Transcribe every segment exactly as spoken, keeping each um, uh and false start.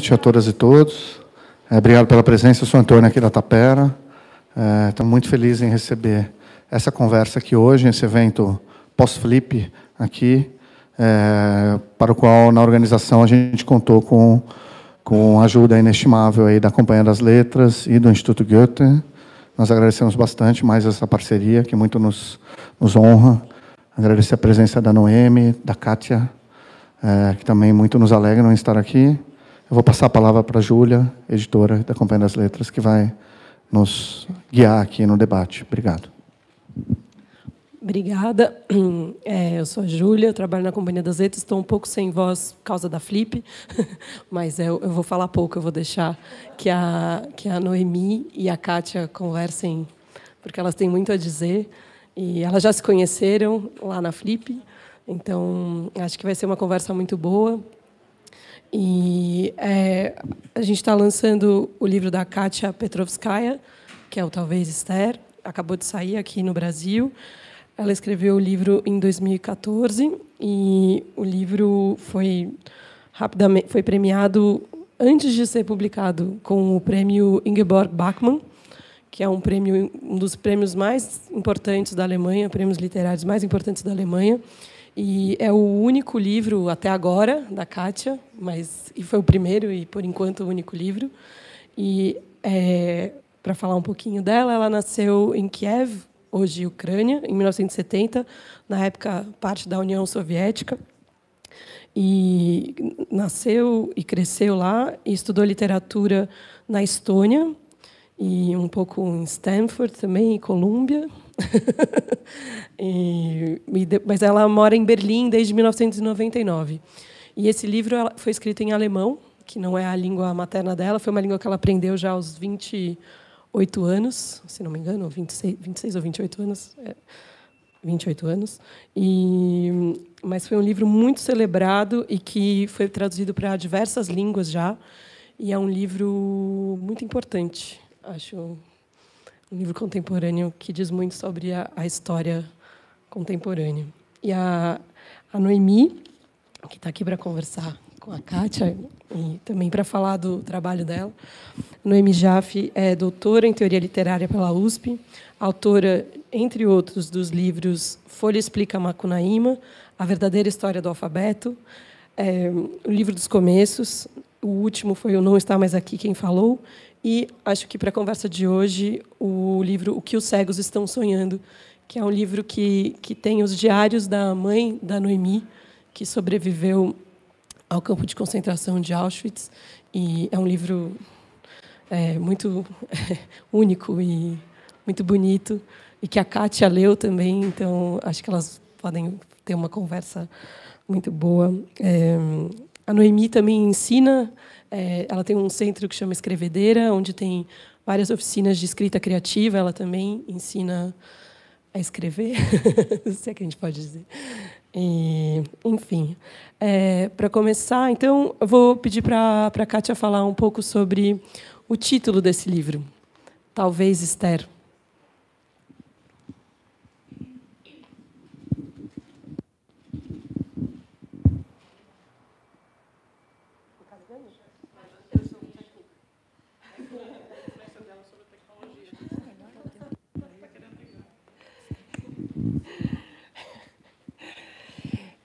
noite a todas e todos. Obrigado pela presença. Eu sou Antônio aqui da Tapera. Estou muito feliz em receber essa conversa aqui hoje, esse evento pós-flip aqui, é, para o qual, na organização, a gente contou com, com ajuda inestimável aí da Companhia das Letras e do Instituto Goethe. Nós agradecemos bastante mais essa parceria, que muito nos, nos honra. Agradecer a presença da Noemi, da Katja, é, que também muito nos alegram em estar aqui. Eu vou passar a palavra para a Júlia, editora da Companhia das Letras, que vai nos guiar aqui no debate. Obrigado. Obrigada. É, eu sou a Júlia, trabalho na Companhia das Letras, estou um pouco sem voz por causa da Flip, mas eu, eu vou falar pouco, eu vou deixar que a, que a Noemi e a Kátia conversem, porque elas têm muito a dizer, e elas já se conheceram lá na Flip, então acho que vai ser uma conversa muito boa. E é, a gente está lançando o livro da Katja Petrovskaya, que é o Talvez Esther, acabou de sair aqui no Brasil. Ela escreveu o livro em dois mil e quatorze e o livro foi rapidamente foi premiado antes de ser publicado com o Prêmio Ingeborg Bachmann, que é um prêmio um dos prêmios mais importantes da Alemanha, prêmios literários mais importantes da Alemanha, e é o único livro até agora da Kátia, mas e foi o primeiro e por enquanto o único livro. E é, para falar um pouquinho dela, ela nasceu em Kiev, hoje Ucrânia, em mil novecentos e setenta, na época parte da União Soviética, e nasceu e cresceu lá, e estudou literatura na Estônia, e um pouco em Stanford também, em Colômbia. e, mas ela mora em Berlim desde mil novecentos e noventa e nove. E esse livro foi escrito em alemão, que não é a língua materna dela, foi uma língua que ela aprendeu já aos vinte e oito anos, se não me engano, vinte e seis, vinte e seis ou vinte e oito anos, é, vinte e oito anos. E, mas foi um livro muito celebrado e que foi traduzido para diversas línguas já, e é um livro muito importante, acho, um livro contemporâneo que diz muito sobre a, a história contemporânea. E a, a Noemi, que está aqui para conversar com a Kátia, e também para falar do trabalho dela. Noemi Jaffe é doutora em teoria literária pela U S P, autora, entre outros, dos livros Folha Explica Macunaíma, A Verdadeira História do Alfabeto, é, O Livro dos Começos, o último foi o Não Está Mais Aqui Quem Falou, e acho que, para a conversa de hoje, o livro O Que os Cegos Estão Sonhando, que é um livro que, que tem os diários da mãe da Noemi, que sobreviveu ao campo de concentração de Auschwitz, e é um livro é, muito é, único e muito bonito, e que a Kátia leu também, então acho que elas podem ter uma conversa muito boa. É, a Noemi também ensina, é, ela tem um centro que chama Escrevedeira, onde tem várias oficinas de escrita criativa, ela também ensina a escrever, se é que a gente pode dizer. E, enfim, é, para começar, então, eu vou pedir para a Kátia falar um pouco sobre o título desse livro, Talvez Esther.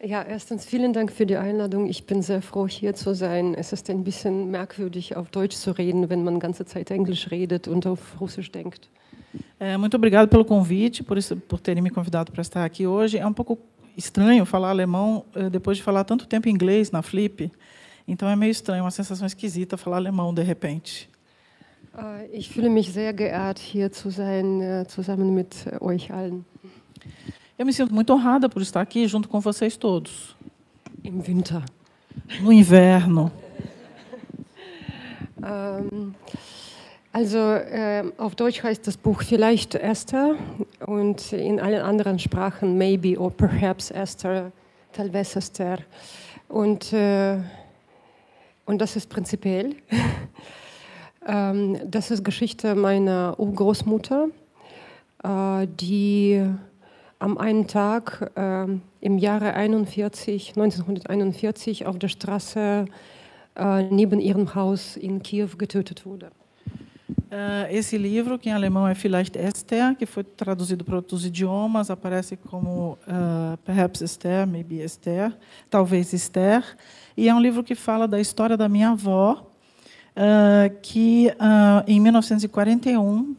Ja, erstens vielen Dank für die Einladung. Ich bin sehr froh, hier zu sein. Es ist ein bisschen merkwürdig, auf Deutsch zu reden, wenn man ganze Zeit Englisch redet und auf Russisch denkt. É, muito obrigado pelo convite, por isso, por terem me convidado para estar aqui hoje. É um pouco estranho falar alemão depois de falar tanto tempo inglês na Flip. Então é meio estranho, uma sensação esquisita falar alemão de repente. Uh, ich fühle mich sehr geehrt, hier zu sein, zusammen mit euch allen. Eu me sinto muito honrada por estar aqui junto com vocês todos. Im Winter. No inverno. um, also, uh, auf Deutsch heißt das Buch Vielleicht Esther und in allen anderen Sprachen Maybe or Perhaps Esther, Talvez Esther. Und, uh, und das ist prinzipiell. um, das ist Geschichte meiner Urgroßmutter, uh, die am einen Tag äh, im Jahre einundvierzig, neunzehnhunderteinundvierzig auf der Straße uh, neben ihrem Haus in Kiew getötet wurde. Uh, esse livro, que em alemão é Vielleicht Esther, que foi traduzido para outros idiomas, aparece como uh, Perhaps Esther, Maybe Esther, Talvez Esther, e é um livro que fala da história da minha avó, uh, que uh, em mil novecentos e quarenta e um,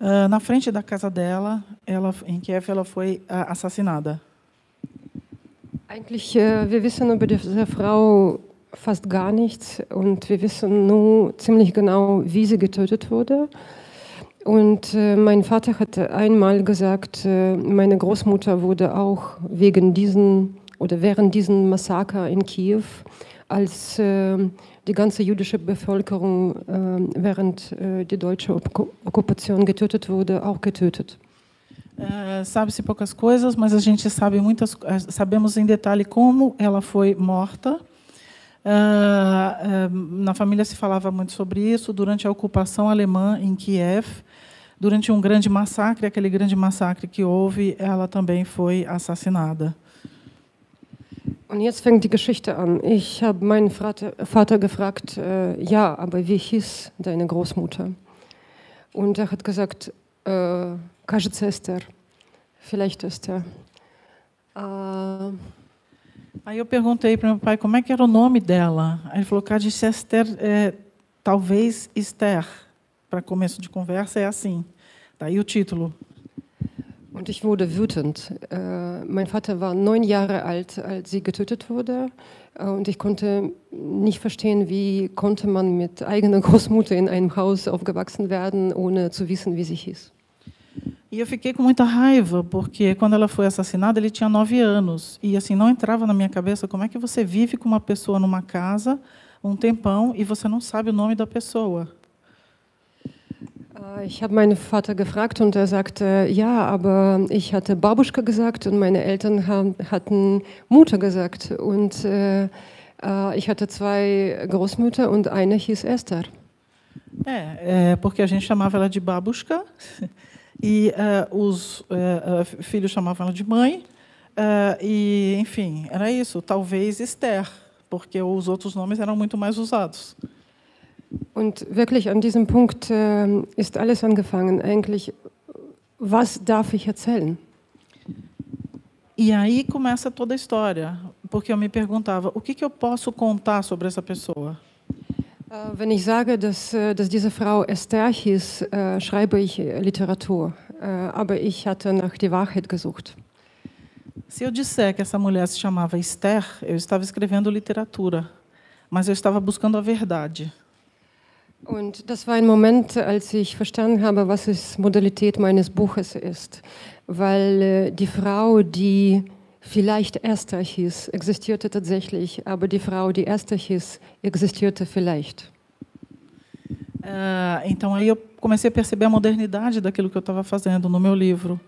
uh, na frente da casa dela, ela, em Kiev, ela foi uh, assassinada. Eigentlich, uh, wir wissen über diese Frau fast gar nichts und wir wissen nur ziemlich genau, wie sie getötet wurde. Und äh, mein Vater hatte einmal gesagt, äh, meine Großmutter wurde auch wegen diesen oder während diesen Massaker in Kiew, als äh, die ganze jüdische Bevölkerung äh, während äh, die deutsche Okkupation getötet wurde, auch getötet. Uh, sabe-se poucas coisas, mas a gente sabe muitas, sabemos em detalhe como ela foi morta. Uh, uh, na família se falava muito sobre isso, durante a ocupação alemã em Kiev, durante um grande massacre, aquele grande massacre que houve, ela também foi assassinada. Und jetzt fängt die Geschichte an. Ich habe meinen Vater, Vater gefragt, äh, ja, aber wie hieß deine Großmutter? Und er hat gesagt, äh, кажется, Esther, vielleicht Esther. Äh, Aí eu perguntei para meu pai como é que era o nome dela. Aí ele falou, Katja Esther, é, talvez Esther. Para começo de conversa é assim. Daí o título. Und ich wurde wütend. Uh, mein Vater war neun Jahre alt, als sie getötet wurde. Uh, und ich konnte nicht verstehen, wie konnte man mit eigener Großmutter in einem Haus aufgewachsen werden, ohne zu wissen, wie sie hieß. E eu fiquei com muita raiva, porque quando ela foi assassinada, ele tinha nove anos. E assim, não entrava na minha cabeça como é que você vive com uma pessoa numa casa um tempão e você não sabe o nome da pessoa. Ich habe meinen Vater gefragt und er sagte, ja, aber ich hatte Babuschka gesagt und meine Eltern hatten Mutter gesagt. Und äh, ich hatte zwei Großmütter und eine hieß Esther. É, é porque a gente chamava ela de Babuschka. E uh, os uh, uh, filhos chamavam ela de mãe, uh, e, enfim, era isso, talvez Esther, porque os outros nomes eram muito mais usados. Und wirklich an diesem Punkt uh, ist alles angefangen, eigentlich, was darf ich erzählen? E aí começa toda a história, porque eu me perguntava, o que, que eu posso contar sobre essa pessoa? Wenn ich sage, dass, dass diese Frau Esther hieß, äh, schreibe ich Literatur. Äh, aber ich hatte nach der Wahrheit gesucht. Se eu disser que essa mulher se chamava Esther, eu estava escrevendo literatura, mas eu estava buscando a verdade. Und das war ein Moment, als ich verstanden habe, was die Modalität meines Buches ist, weil äh, die Frau, die vielleicht Esther hieß, existierte tatsächlich, aber die Frau, die Esther hieß, existierte vielleicht. Uh, então aí eu comecei a perceber a modernidade daquilo que eu estava fazendo no meu livro,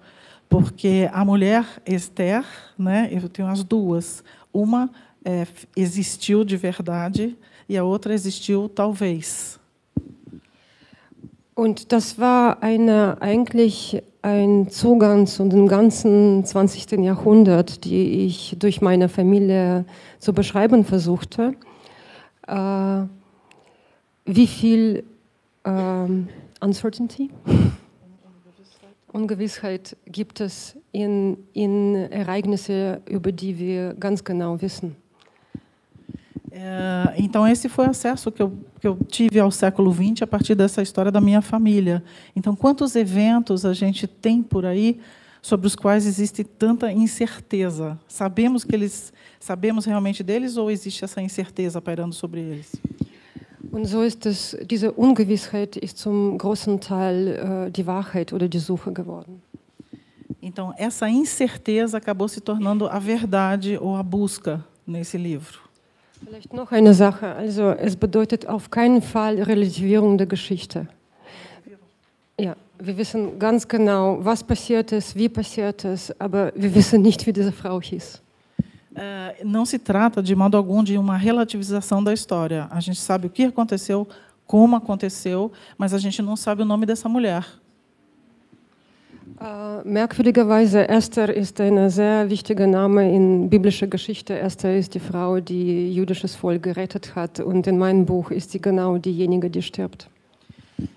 porque a mulher Esther, né, eu tenho as duas, uma é, existiu de verdade e a outra existiu talvez. Und das war eine eigentlich ein Zugang zu dem ganzen zwanzigsten Jahrhundert, die ich durch meine Familie zu beschreiben versuchte, äh, wie viel äh, Uncertainty, Ungewissheit gibt es in, in Ereignisse, über die wir ganz genau wissen. É, então, esse foi o acesso que eu, que eu tive ao século vinte a partir dessa história da minha família. Então, quantos eventos a gente tem por aí sobre os quais existe tanta incerteza? Sabemos que eles, sabemos realmente deles ou existe essa incerteza pairando sobre eles? Und so ist es, diese Ungewissheit ist zum großen Teil äh, die Wahrheit oder die Suche geworden. Então, essa incerteza acabou se tornando a verdade ou a busca nesse livro. Vielleicht noch eine Sache, also es bedeutet auf keinen Fall Relativierung der Geschichte. Ja, wir wissen ganz genau, was passiert ist, wie passiert ist, aber wir wissen nicht, wie diese Frau hieß. Uh, não se trata de modo algum de uma relativização da história. A gente sabe o que aconteceu, como aconteceu, mas a gente não sabe o nome dessa mulher. Uh, merkwürdigerweise, Esther ist ein sehr wichtiger Name in biblischer Geschichte. Esther ist die Frau, die jüdisches Volk gerettet hat, und in meinem Buch ist sie genau diejenige, die stirbt.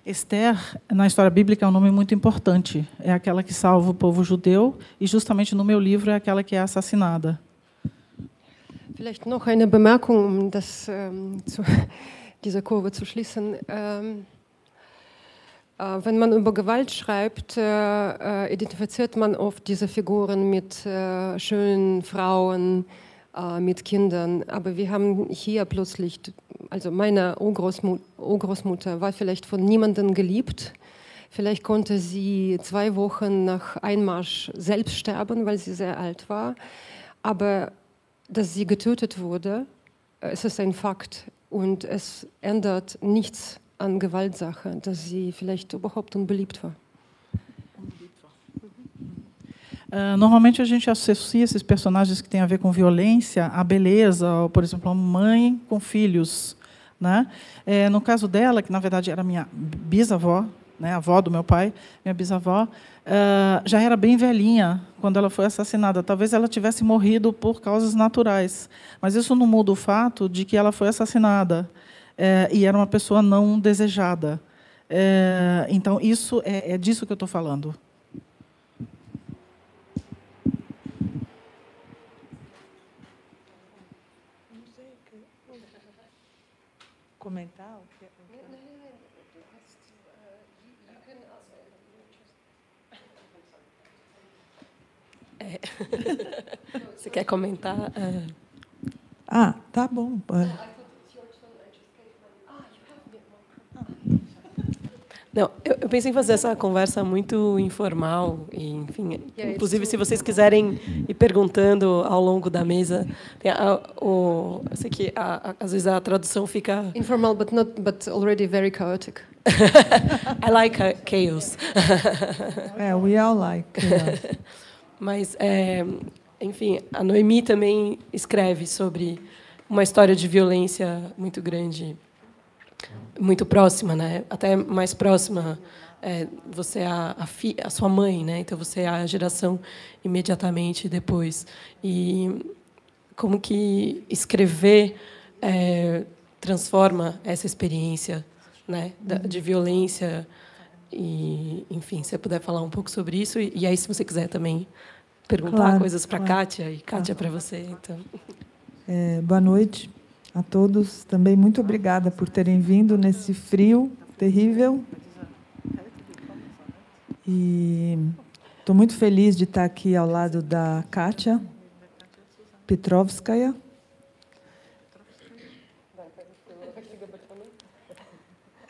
Esther, na história bíblica, é um nome muito importante. É aquela que salva o povo judeu e, justamente no meu livro, é aquela que é assassinada. Vielleicht noch eine Bemerkung, um das, um, zu, diese Kurve zu schließen. Um, Wenn man über Gewalt schreibt, äh, identifiziert man oft diese Figuren mit äh, schönen Frauen, äh, mit Kindern. Aber wir haben hier plötzlich, also meine Urgroßmut- Urgroßmutter war vielleicht von niemandem geliebt. Vielleicht konnte sie zwei Wochen nach Einmarsch selbst sterben, weil sie sehr alt war. Aber dass sie getötet wurde, es ist ein Fakt und es ändert nichts an Gewaltsache, dass sie vielleicht überhaupt unbeliebt war. Uh, normalmente a gente associa esses personagens que têm a ver com violência à beleza, ou, por exemplo, a mãe com filhos, né? É, no caso dela, que na verdade era minha bisavó, né, a avó do meu pai, minha bisavó, uh, já era bem velhinha quando ela foi assassinada. Talvez ela tivesse morrido por causas naturais, mas isso não muda o fato de que ela foi assassinada. É, e era uma pessoa não desejada. É, então, isso é, é disso que eu estou falando. Não sei que... Comentar? É. Você quer comentar? É. Ah, tá bom. Não, eu, eu pensei em fazer essa conversa muito informal, e, enfim, inclusive se vocês quiserem ir perguntando ao longo da mesa, tem a, o, eu sei que a, a, às vezes a tradução fica informal, but not, but already very chaotic. I like chaos. Yeah, we all like chaos. Mas, é, enfim, a Noemi também escreve sobre uma história de violência muito grande. Muito próxima, né? Até mais próxima, é, você é a, a, fi, a sua mãe, né? Então você é a geração imediatamente depois. E como que escrever é, transforma essa experiência, né? Da, de violência e, enfim, se você puder falar um pouco sobre isso e, e aí se você quiser também perguntar claro, coisas para claro. Kátia e Kátia para você, então. É, boa noite. A todos também, muito obrigada por terem vindo nesse frio terrível. E estou muito feliz de estar aqui ao lado da Katja Petrovskaya.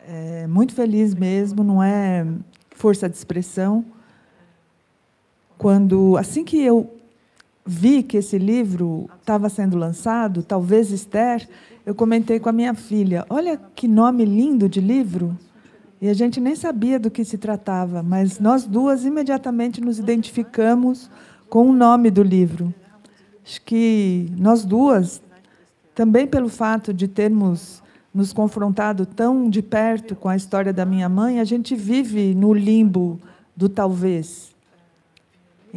É, muito feliz mesmo, não é força de expressão. Quando, assim que eu vi que esse livro estava sendo lançado, Talvez Esther, eu comentei com a minha filha, olha que nome lindo de livro, e a gente nem sabia do que se tratava, mas nós duas imediatamente nos identificamos com o nome do livro. Acho que nós duas, também pelo fato de termos nos confrontado tão de perto com a história da minha mãe, a gente vive no limbo do talvez.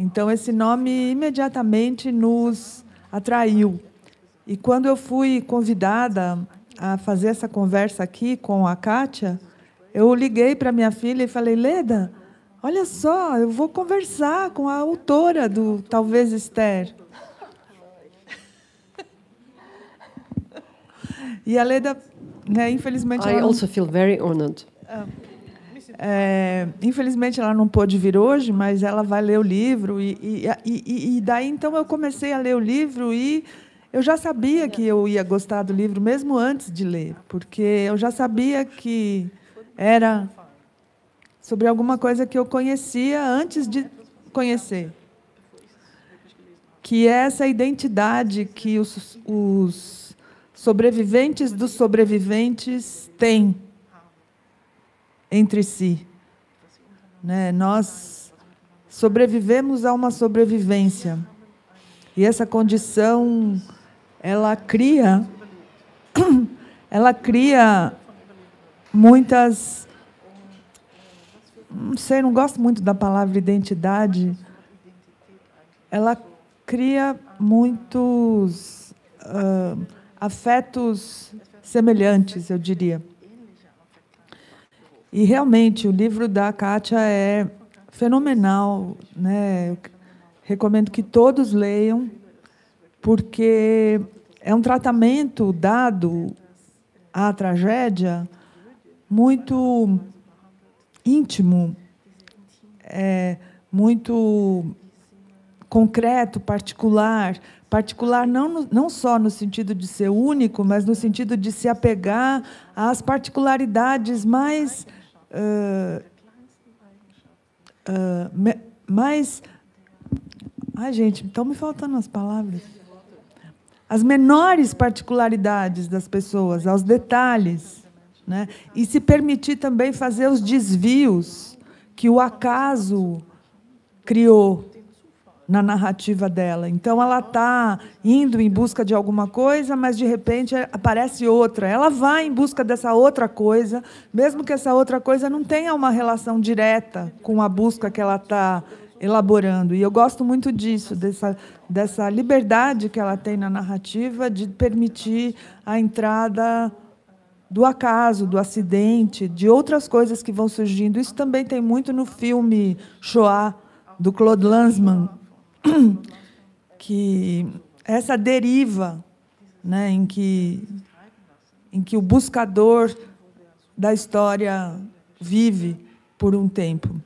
Então, esse nome imediatamente nos atraiu. E, quando eu fui convidada a fazer essa conversa aqui com a Kátia, eu liguei para minha filha e falei, Leda, olha só, eu vou conversar com a autora do Talvez Esther. E a Leda, né, infelizmente... I also feel very honored. É, infelizmente, ela não pôde vir hoje, mas ela vai ler o livro. E, e, e, e daí, então, eu comecei a ler o livro e eu já sabia que eu ia gostar do livro, mesmo antes de ler, porque eu já sabia que era sobre alguma coisa que eu conhecia antes de conhecer, que é essa identidade que os, os sobreviventes dos sobreviventes têm entre si. Né? Nós sobrevivemos a uma sobrevivência. E essa condição, ela cria, ela cria muitas não sei, não gosto muito da palavra identidade. Ela cria muitos uh, afetos semelhantes, eu diria. E, realmente, o livro da Katja é fenomenal, né? Eu recomendo que todos leiam, porque é um tratamento dado à tragédia muito íntimo, é, muito concreto, particular. Particular não, não só no sentido de ser único, mas no sentido de se apegar às particularidades mais... Uh, uh, mais ai, gente, estão me faltando as palavras. As menores particularidades das pessoas, aos detalhes, né? E se permitir também fazer os desvios que o acaso criou na narrativa dela. Então, ela está indo em busca de alguma coisa, mas, de repente, aparece outra. Ela vai em busca dessa outra coisa, mesmo que essa outra coisa não tenha uma relação direta com a busca que ela está elaborando. E eu gosto muito disso, dessa, dessa liberdade que ela tem na narrativa de permitir a entrada do acaso, do acidente, de outras coisas que vão surgindo. Isso também tem muito no filme Shoah, do Claude Lanzmann, que essa deriva, né, em que em que o buscador da história vive por um tempo.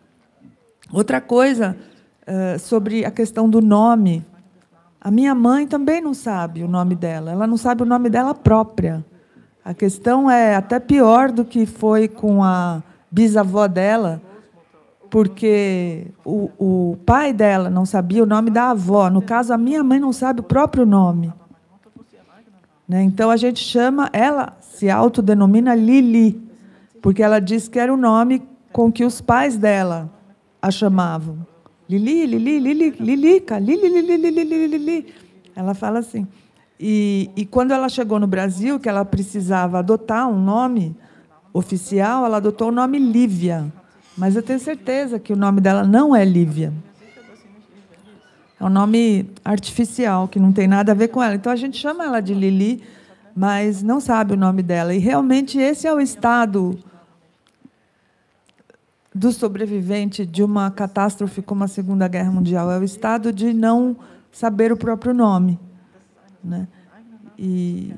Outra coisa é sobre a questão do nome. A minha mãe também não sabe o nome dela, ela não sabe o nome dela própria. A questão é até pior do que foi com a bisavó dela, porque o, o pai dela não sabia o nome da avó. No caso, a minha mãe não sabe o próprio nome. Né? Então, a gente chama... Ela se autodenomina Lili, porque ela disse que era o nome com que os pais dela a chamavam. Lili, Lili, Lili, Lilica, Lili, Lili, Lili, Lili. Ela fala assim. E, e, quando ela chegou no Brasil, que ela precisava adotar um nome oficial, ela adotou o nome Lívia. Mas eu tenho certeza que o nome dela não é Lívia. É um nome artificial, que não tem nada a ver com ela. Então, a gente chama ela de Lili, mas não sabe o nome dela. E, realmente, esse é o estado do sobrevivente de uma catástrofe como a Segunda Guerra Mundial. É o estado de não saber o próprio nome. Né? E...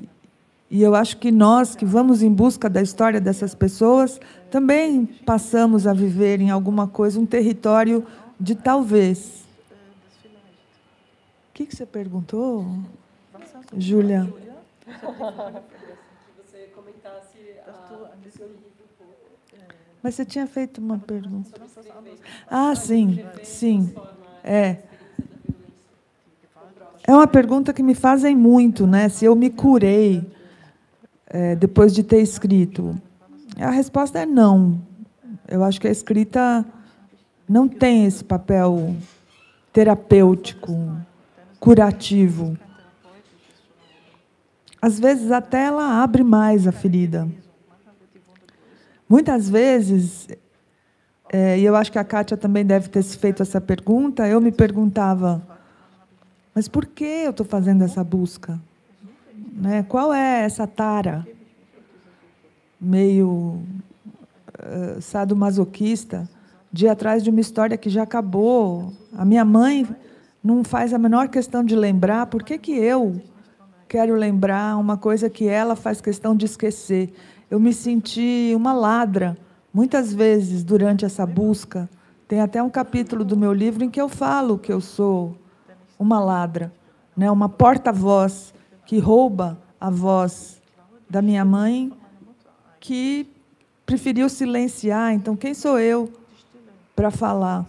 E eu acho que nós, que vamos em busca da história dessas pessoas, também passamos a viver em alguma coisa, um território de talvez. O que você perguntou, Júlia? Que você comentasse o seu livro. Mas você tinha feito uma pergunta. Ah, sim, sim. É. É uma pergunta que me fazem muito, né? Se eu me curei depois de ter escrito? A resposta é não. Eu acho que a escrita não tem esse papel terapêutico, curativo. Às vezes, até ela abre mais a ferida. Muitas vezes, é, e eu acho que a Katja também deve ter se feito essa pergunta, eu me perguntava, mas por que eu estou fazendo essa busca? Né? Qual é essa tara meio uh, sadomasoquista de ir atrás de uma história que já acabou? A minha mãe não faz a menor questão de lembrar. Por que que eu quero lembrar uma coisa que ela faz questão de esquecer? Eu me senti uma ladra, muitas vezes, durante essa busca. Tem até um capítulo do meu livro em que eu falo que eu sou uma ladra, né? Uma porta-voz que rouba a voz da minha mãe, que preferiu silenciar. Então, quem sou eu para falar?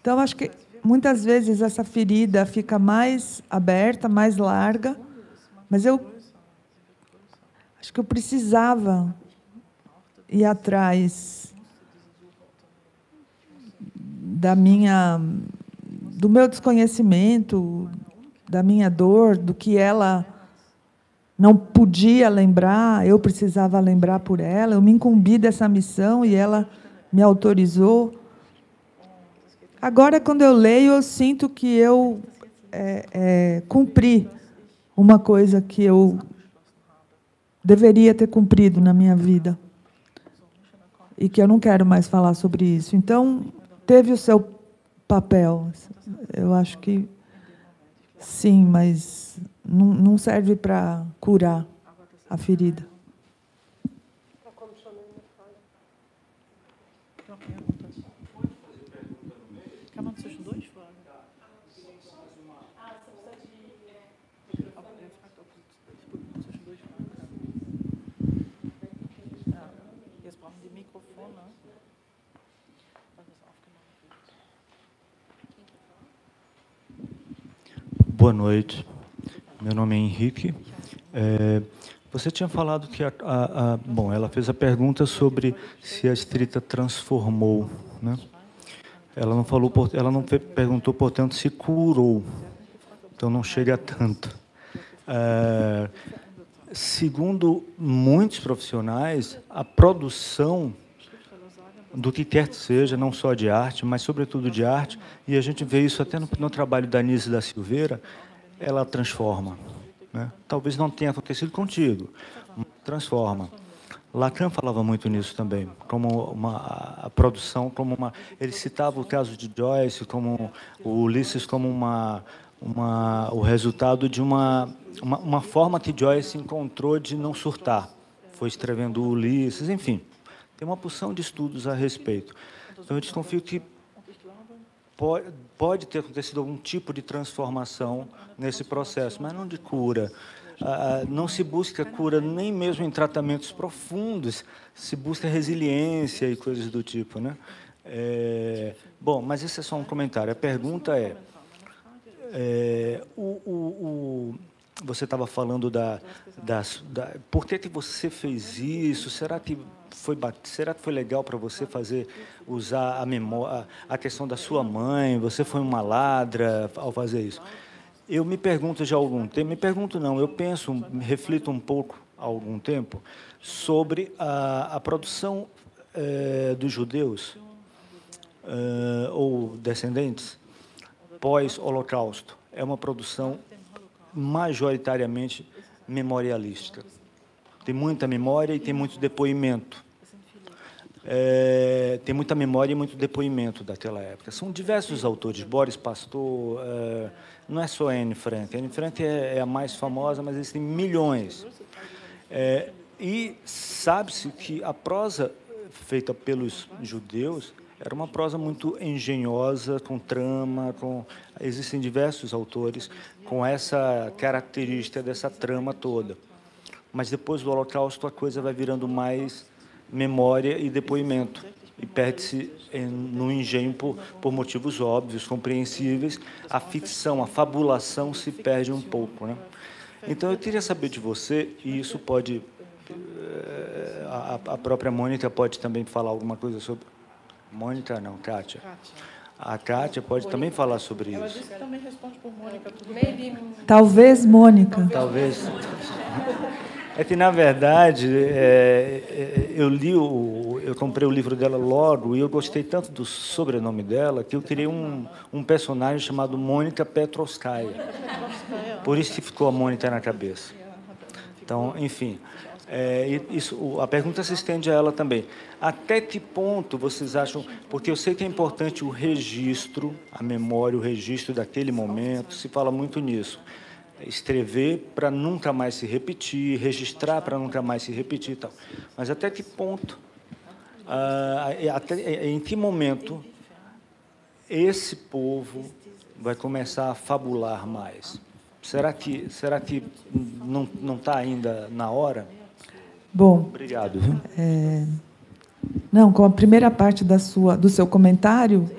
Então, acho que, muitas vezes, essa ferida fica mais aberta, mais larga, mas eu acho que eu precisava ir atrás da minha, do meu desconhecimento, da minha dor, do que ela... não podia lembrar, eu precisava lembrar por ela, eu me incumbi dessa missão e ela me autorizou. Agora, quando eu leio, eu sinto que eu é, é, cumpri uma coisa que eu deveria ter cumprido na minha vida e que eu não quero mais falar sobre isso. Então, teve o seu papel. Eu acho que sim, mas não, não serve para curar a ferida. Boa noite, meu nome é Henrique. É, você tinha falado que a, a, a bom, ela fez a pergunta sobre se a escrita transformou, né? Ela não falou, por, ela não perguntou, portanto, se curou. Então não chega a tanto. É, segundo muitos profissionais, a produção do que quer que seja, não só de arte, mas, sobretudo, de arte, e a gente vê isso até no, no trabalho da Anise da Silveira, ela transforma, né? Talvez não tenha acontecido contigo, mas transforma. Lacan falava muito nisso também, como uma a produção, como uma... Ele citava o caso de Joyce, como o Ulisses, como uma, uma, o resultado de uma, uma, uma forma que Joyce encontrou de não surtar. Foi escrevendo o Ulisses, enfim... Tem uma porção de estudos a respeito. Então, eu desconfio que pode, pode ter acontecido algum tipo de transformação nesse processo, mas não de cura. Ah, não se busca cura nem mesmo em tratamentos profundos, se busca resiliência e coisas do tipo, né? É, bom, mas esse é só um comentário. A pergunta é... é o, o, o, você estava falando da, da, da... Por que que você fez isso? Será que... Foi, será que foi legal para você fazer, usar a memória, a questão da sua mãe? Você foi uma ladra ao fazer isso? Eu me pergunto já há algum tempo, me pergunto não, eu penso, me reflito um pouco há algum tempo sobre a, a produção é, dos judeus é, ou descendentes pós-Holocausto. É uma produção majoritariamente memorialística. Tem muita memória e tem muito depoimento. É, tem muita memória e muito depoimento daquela época. São diversos autores, Boris Pastor, é, não é só Anne Frank. Anne Frank é, é a mais famosa, mas existem milhões. É, e sabe-se que a prosa feita pelos judeus era uma prosa muito engenhosa, com trama, com... Existem diversos autores com essa característica dessa trama toda. Mas depois do Holocausto a coisa vai virando mais memória e depoimento e perde-se no engenho por, por motivos óbvios, compreensíveis. A ficção, a fabulação se perde um pouco, né? Então eu queria saber de você, e isso pode a, a própria Mônica pode também falar alguma coisa sobre Mônica, não, Kátia. A Kátia pode também falar sobre isso. Ela disse que também responde por Mônica. Talvez Mônica. Talvez. É que, na verdade, é, eu li, o, eu comprei o livro dela logo e eu gostei tanto do sobrenome dela que eu criei um, um personagem chamado Mônica Petrovskaya. Por isso que ficou a Mônica na cabeça. Então, enfim, é, isso, a pergunta se estende a ela também. Até que ponto vocês acham... Porque eu sei que é importante o registro, a memória, o registro daquele momento, se fala muito nisso. Escrever para nunca mais se repetir, registrar para nunca mais se repetir e tal. Mas até que ponto, ah, até, em que momento esse povo vai começar a fabular mais? Será que, será que não não está ainda na hora? Bom, obrigado. É, não, com a primeira parte da sua, do seu comentário,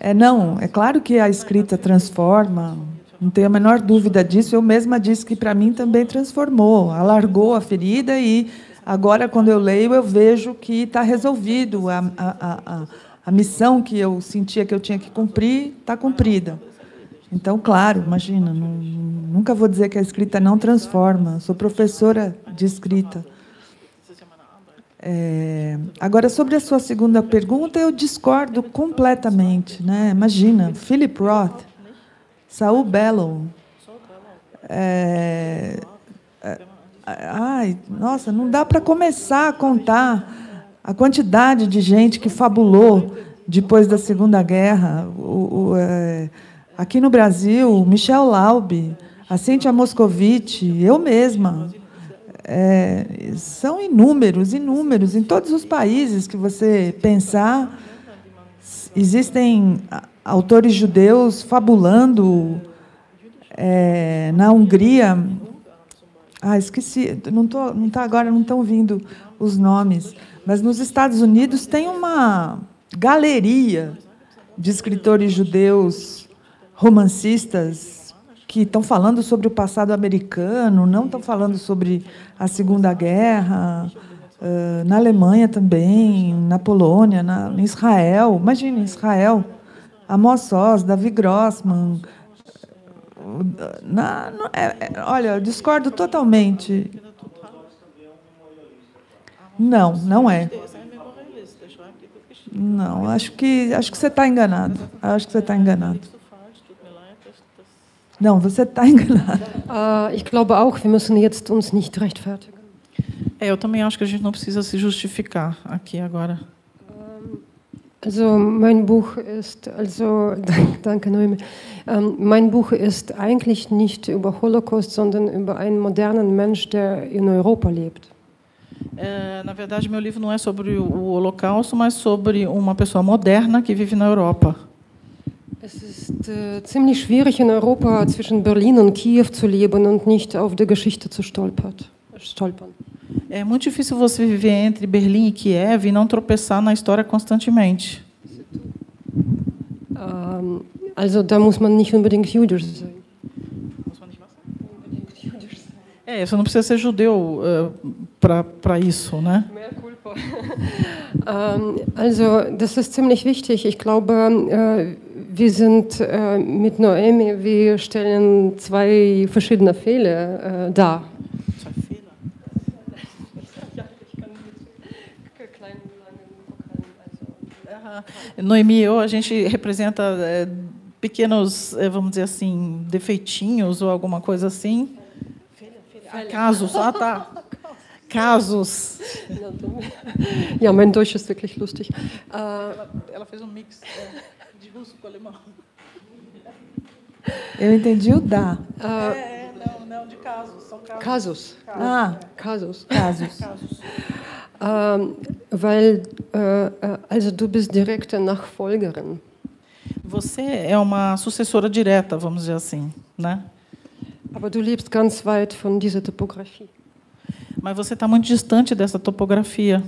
é, não, é claro que a escrita transforma. Não tenho a menor dúvida disso. Eu mesma disse que, para mim, também transformou, alargou a ferida e, agora, quando eu leio, eu vejo que está resolvido. A, a, a, a missão que eu sentia que eu tinha que cumprir está cumprida. Então, claro, imagina, não, nunca vou dizer que a escrita não transforma. Sou professora de escrita. É, agora, sobre a sua segunda pergunta, eu discordo completamente, né? Imagina, Philip Roth, Saul Bellow. É, é, ai, nossa, não dá para começar a contar a quantidade de gente que fabulou depois da Segunda Guerra. O, o, é, aqui no Brasil, Michel Laube, a Cíntia Moscovitch, eu mesma. É, são inúmeros, inúmeros. Em todos os países que você pensar, existem autores judeus fabulando. É, na Hungria... Ah, esqueci. Não tô, não tá agora, não estão vindo os nomes. Mas, nos Estados Unidos, tem uma galeria de escritores judeus, romancistas, que estão falando sobre o passado americano, não estão falando sobre a Segunda Guerra, na Alemanha também, na Polônia, na em Israel. Imagina, Israel, Amos Oz, Davi Grossman. Na, na, é, olha, eu discordo totalmente. Não, não é. Não, acho que, acho que você está enganado. Acho que você está enganado. Não, você está enganado. Ich glaube auch, wir müssen jetzt uns nicht rechtfertigen. Eu também acho que a gente não precisa se justificar aqui agora. Also mein Buch ist, also danke Noemi. Mein Buch ist eigentlich nicht über Holocaust, sondern über einen modernen Mensch, der in Europa lebt. É, na verdade, meu livro não é sobre o Holocausto, mas sobre uma pessoa moderna que vive na Europa. Es ist äh, ziemlich schwierig, in Europa zwischen Berlin und Kiew zu leben und nicht auf die Geschichte zu stolpert, stolpern. É muito difícil você viver entre Berlim e Kiev e não tropeçar na história constantemente. Um, also da muss man nicht unbedingt jüdisch sein. É, você não precisa ser judeu uh, para para isso, né? Also das ist ziemlich wichtig. Ich glaube, uh, wir sind äh, mit Noemi, wir stellen zwei verschiedene Fehler äh, dar. Zwei Fehler? Ja, ich kann mit kleinen, langen, also. Noemi e eu, a gente representa é, pequenos, é, vamos dizer assim, defeitinhos ou alguma coisa assim. Ah, casos, ah, tá. Casos. Ja, mein Deutsch ist wirklich lustig. Ela, ela fez um mix. É. Eu entendi o da. Uh, é, não, não, de casos. São casos. Casos. Casos. Ah, casos. Casos. Casos. Uh, weil, uh, also du bist direkte Nachfolgerin. Você é uma sucessora direta, vamos dizer assim, né? Aber du lebst ganz weit von dieser Topografie. Mas você está muito distante dessa topografia.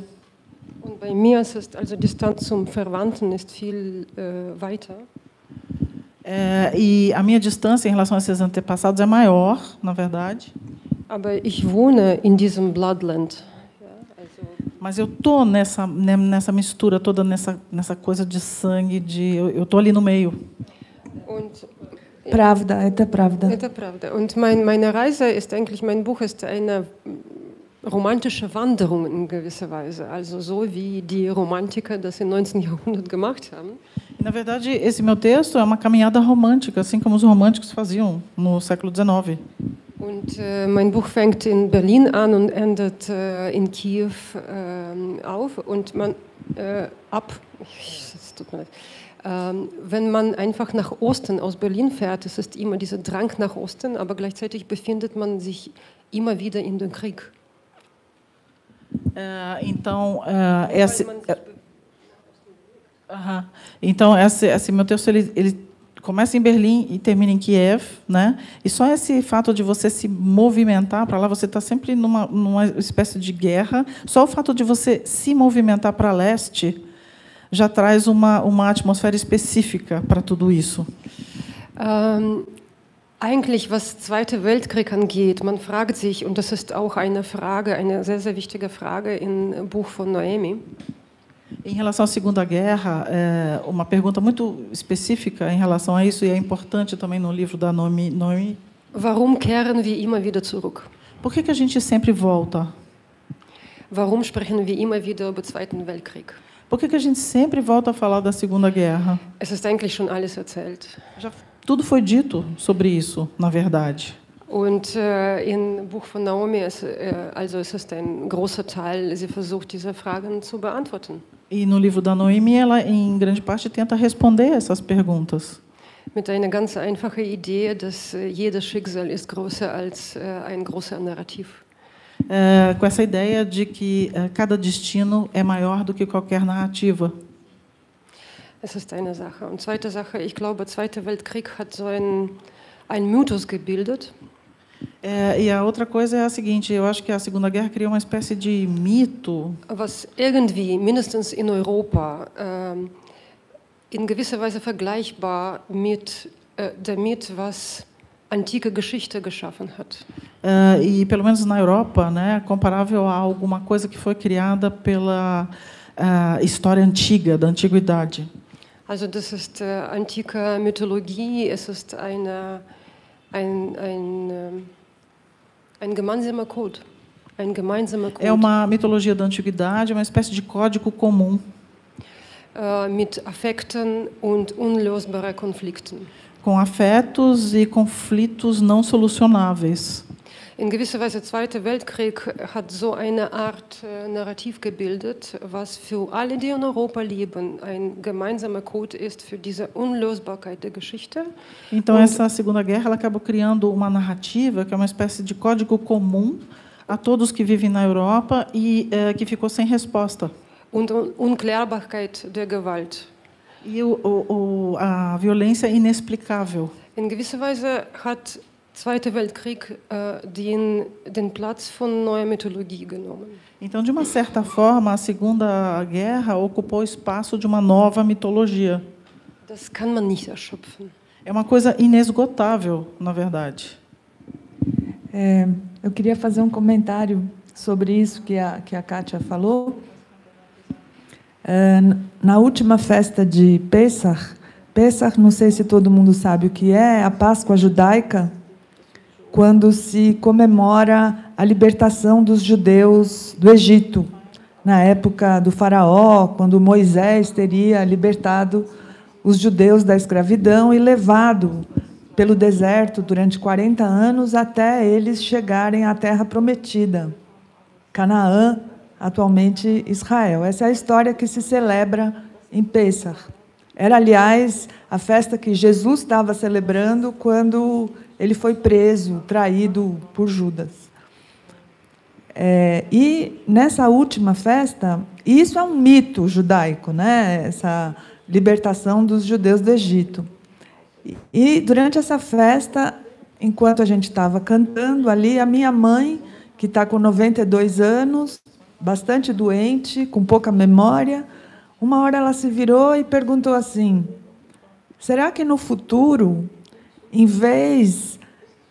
Und bei mir ist es, also Distanz zum Verwandten ist viel äh, weiter. É, e a minha distância em relação a esses antepassados é maior, na verdade. Aber ich wohne in diesem Bloodland. Ja, also, mas eu tô nessa nessa mistura toda, nessa nessa coisa de sangue, de eu, eu tô ali no meio. Und Pravda, это правда. Это правда. Und mein, meine Reise ist eigentlich, mein Buch ist eine romantische Wanderung in gewisser Weise, also so wie die Romantiker das im neunzehnten Jahrhundert gemacht haben. Na verdade, esse meu texto é uma caminhada romântica, assim como os românticos faziam no século dezenove. Und äh, mein Buch fängt in Berlin an und endet äh, in Kiew äh, auf und man äh, ab, es tut mir leid. Wenn man einfach nach Osten aus Berlin fährt, es ist immer dieser Drang nach Osten, aber gleichzeitig befindet man sich immer wieder in den Krieg. Uh, então, uh, esse, uh, uh-huh. então esse, esse meu texto ele, ele começa em Berlim e termina em Kiev, né? E só esse fato de você se movimentar para lá, você está sempre numa, numa espécie de guerra. Só o fato de você se movimentar para leste já traz uma uma atmosfera específica para tudo isso. Um... Eigentlich, was Zweite Weltkrieg angeht, man fragt sich, und das ist auch eine Frage, eine sehr, sehr wichtige Frage im Buch von Noemi. Em relação à Segunda Guerra, é uma pergunta muito específica em relação a isso, e é importante também no livro da Noemi. Noemi. Warum kehren wir immer wieder zurück? Por que que a gente sempre volta? Warum sprechen wir immer wieder über Zweiten Weltkrieg? Por que que a gente sempre volta a falar da Segunda Guerra? Es ist eigentlich schon alles erzählt. Já tudo foi dito sobre isso, na verdade. Und äh, im Buch von Naomi es, äh, also es ist ein großer Teil, sie versucht diese Fragen zu beantworten. E no livro da Noemi ela em grande parte tenta responder essas perguntas. Mit einer ganz einfachen Idee, dass jedes Schicksal ist größer als äh, ein großer Narrativ. É, com essa ideia de que é, cada destino é maior do que qualquer narrativa. Es ist eine Sache. Und zweite Sache, ich glaube, Zweiter Weltkrieg hat so ein ein Mythos gebildet. É, e a outra coisa é a seguinte, eu acho que a Segunda Guerra criou uma espécie de mito. Was irgendwie mindestens in Europa ähm, in gewisser Weise vergleichbar mit äh, damit, was antiga Geschichte geschaffen hat. Uh, e pelo menos na Europa, né, comparável a alguma coisa que foi criada pela uh, história antiga, da antiguidade. Also das ist uh, antike Mythologie, es ist eine ein ein ein gemeinsamer Code, ein gemeinsamer Code. É uma mitologia da antiguidade, uma espécie de código comum. Uh, mit Affekten und unlösbaren Konflikten. Com afetos e conflitos não solucionáveis. In gewisser Weise, Zweiter Weltkrieg hat so eine Art Narrativ gebildet, was für alle, die in Europa leben, ein gemeinsamer Code ist für diese Unlösbarkeit der Geschichte. Então essa Segunda Guerra ela acabou criando uma narrativa que é uma espécie de código comum a todos que vivem na Europa e eh, que ficou sem resposta. Und Unklärbarkeit der Gewalt. E o, o, a violência inexplicável. In gewisser Weise hat Zweiter Weltkrieg uh, den, den Platz von neuer Mythologie genommen. Então, de uma certa forma, a Segunda Guerra ocupou o espaço de uma nova mitologia. Das kann man nicht erschöpfen. É uma coisa inesgotável, na verdade. É, eu queria fazer um comentário sobre isso que a, que a Kátia falou. Na última festa de Pesach, Pesach, não sei se todo mundo sabe o que é, a Páscoa judaica, quando se comemora a libertação dos judeus do Egito, na época do faraó, quando Moisés teria libertado os judeus da escravidão e levado pelo deserto durante quarenta anos até eles chegarem à Terra Prometida, Canaã, atualmente Israel. Essa é a história que se celebra em Pesach. Era, aliás, a festa que Jesus estava celebrando quando ele foi preso, traído por Judas. É, e, nessa última festa, isso é um mito judaico, né? Essa libertação dos judeus do Egito. E, e durante essa festa, enquanto a gente estava cantando ali, a minha mãe, que está com noventa e dois anos, bastante doente, com pouca memória, uma hora ela se virou e perguntou assim, será que no futuro, em vez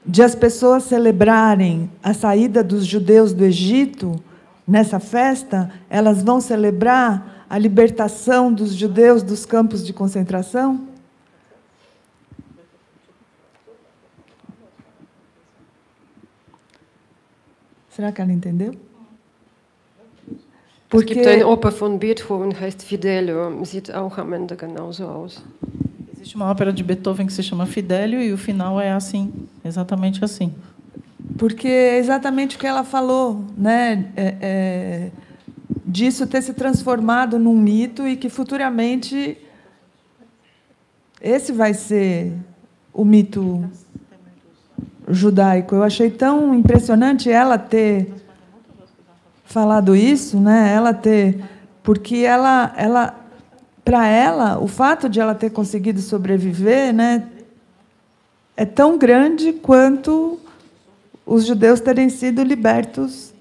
de as pessoas celebrarem a saída dos judeus do Egito, nessa festa, elas vão celebrar a libertação dos judeus dos campos de concentração? Será que ela entendeu? Es gibt eine Oper von Beethoven, heißt Fidelio, sieht auch am Ende genauso aus. Existe uma ópera de Beethoven que se chama Fidelio e o final é assim, exatamente assim. Porque é exatamente o que ela falou, né? É, é, disso ter se transformado num mito e que futuramente esse vai ser o mito judaico. Eu achei tão impressionante ela ter falado isso, né? Ela ter, porque ela, ela, para ela, o fato de ela ter conseguido sobreviver, né, é tão grande quanto os judeus terem sido libertos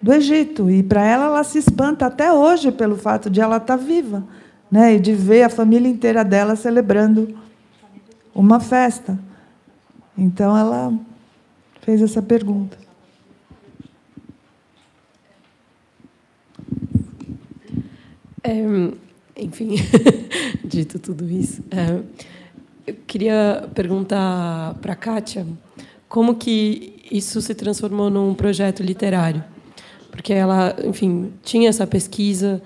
do Egito. E para ela, ela se espanta até hoje pelo fato de ela estar viva, né, e de ver a família inteira dela celebrando uma festa. Então ela fez essa pergunta. É, enfim, dito tudo isso, é, eu queria perguntar para a Kátia como que isso se transformou num projeto literário. porque ela, enfim, tinha essa pesquisa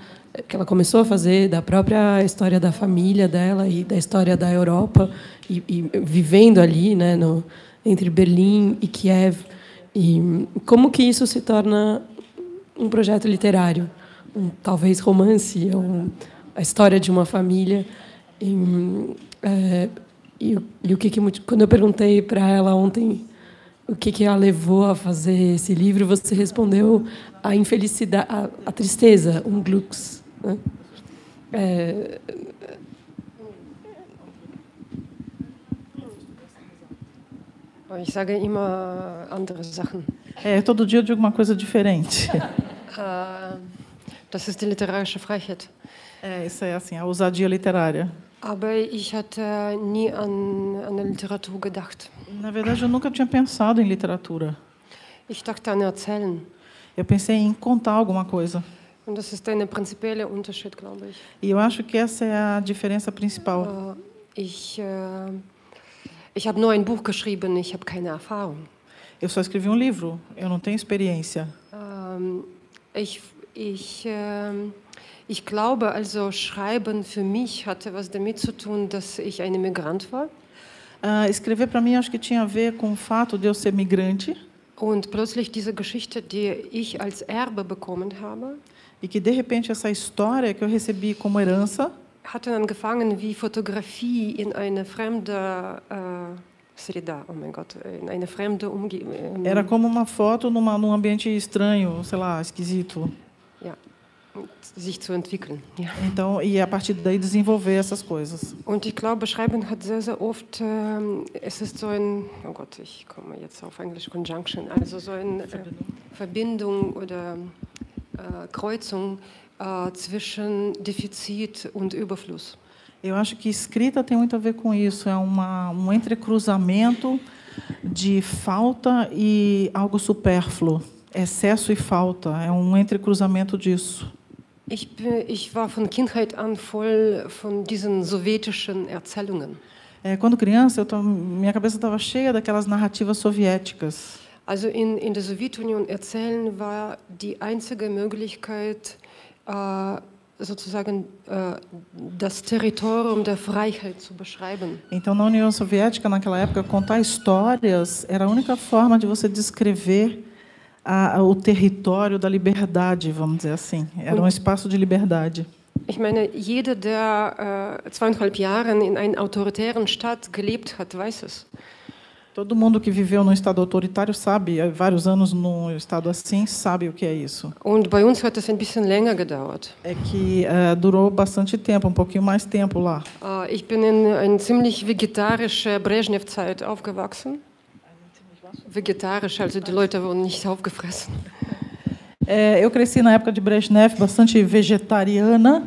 que ela começou a fazer da própria história da família dela e da história da Europa, e, e vivendo ali, né, no, entre Berlim e Kiev. E como que isso se torna um projeto literário, um, talvez romance, um, a história de uma família. E, é, e, e o que, que quando eu perguntei para ela ontem o que, que a levou a fazer esse livro, você respondeu a infelicidade, a, a tristeza, um glux, né? É, Ich sage immer andere Sachen. É, todo dia eu digo uma coisa diferente. uh, das ist die literarische Freiheit. É, isso é assim, a ousadia literária. Aber ich hatte nie an, an der Literatur gedacht. Na verdade, eu nunca tinha pensado em literatura. Ich dachte an erzählen. Eu pensei em contar alguma coisa. Und das ist ein prinzipieller Unterschied, glaube ich. E eu acho que essa é a diferença principal. Uh, ich uh, Ich habe nur ein Buch geschrieben, ich habe keine Erfahrung. Eu só escrevi um livro, eu não tenho experiência. Um, ich ich uh, ich glaube, also schreiben für mich hatte was damit zu tun, dass ich ein Migrant war. Uh, escrever para mim acho que tinha a ver com o fato de eu ser migrante. Und plötzlich diese Geschichte, die ich als Erbe bekommen habe. E que de repente essa história que eu recebi como herança hat dann angefangen wie Fotografie in eine fremde äh, Sreda, oh mein Gott, in eine fremde Umgebung. Era como uma foto numa, num ambiente estranho, sei lá, esquisito. Ja. Sich zu entwickeln. Ja. Então, e a partir daí desenvolver essas coisas. Und ich glaube, schreiben hat sehr sehr oft ähm, es ist so ein, oh Gott, ich komme jetzt auf Englisch, Conjunction, also so eine äh, Verbindung oder äh, Kreuzung zwischen Defizit und Überfluss. Eu acho que escrita tem muito a ver com isso, é uma, um entrecruzamento de falta e algo supérfluo, excesso e falta, é um entrecruzamento disso. Ich, ich war von Kindheit an voll von diesen sowjetischen Erzählungen. É, quando criança, eu tô, minha cabeça estava cheia daquelas narrativas soviéticas. Also in in der Sowjetunion erzählen war die einzige Möglichkeit, Uh, sozusagen uh, das Territorium der Freiheit zu beschreiben. Então, na União Soviética, naquela época, contar histórias era a única forma de você descrever a, a, o território da liberdade, vamos dizer assim. Era um espaço de liberdade. Ich meine, jeder, der uh, zweieinhalb Jahren in einer autoritären Stadt gelebt hat, weiß es. Todo mundo que viveu num estado autoritário sabe, há vários anos num estado assim, sabe o que é isso. Und bei uns hat es ein bisschen länger gedauert. É que uh, durou bastante tempo, um pouquinho mais tempo lá. Uh, ich bin in eine ziemlich vegetarische Brezhnev-Zeit aufgewachsen. Vegetarisch, also die Leute wurden nicht aufgefressen. É, eu cresci na época de Brezhnev, bastante vegetariana.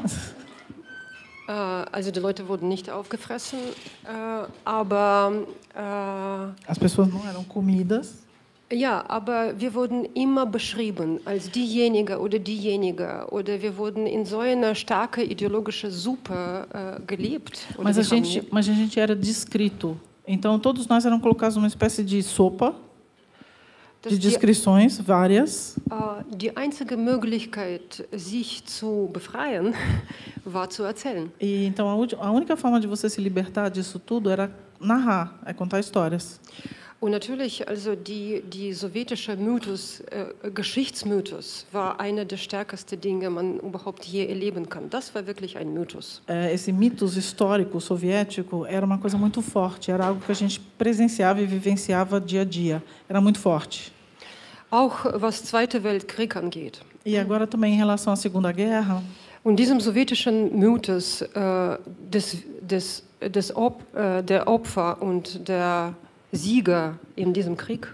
Also die Leute wurden nicht aufgefressen, aber as pessoas não eram comidas. Ja, aber wir wurden immer beschrieben als diejenige oder diejenige, oder wir wurden in so einer starke ideologische Suppe gelebt. Mas a gente, mas a gente era descrito. Então todos nós eram colocados numa espécie de sopa de descrições várias. Die einzige Möglichkeit, sich zu befreien, war zu erzählen. E então a, a única forma de você se libertar disso tudo era narrar, é contar histórias. Und natürlich, also die die sowjetische Mythos, äh, Geschichtsmythos war einer der stärksten Dinge, man überhaupt je erleben kann. Das war wirklich ein Mythos. É, esse mitos histórico soviético era uma coisa muito forte, era algo que a gente presenciava e vivenciava dia a dia. Era muito forte. Auch was Zweite Weltkrieg angeht. E agora também em relação à Segunda Guerra. Und diesem sowjetischen Mythos äh, des des des Op, äh, der Opfer und der Sieger in diesem Krieg.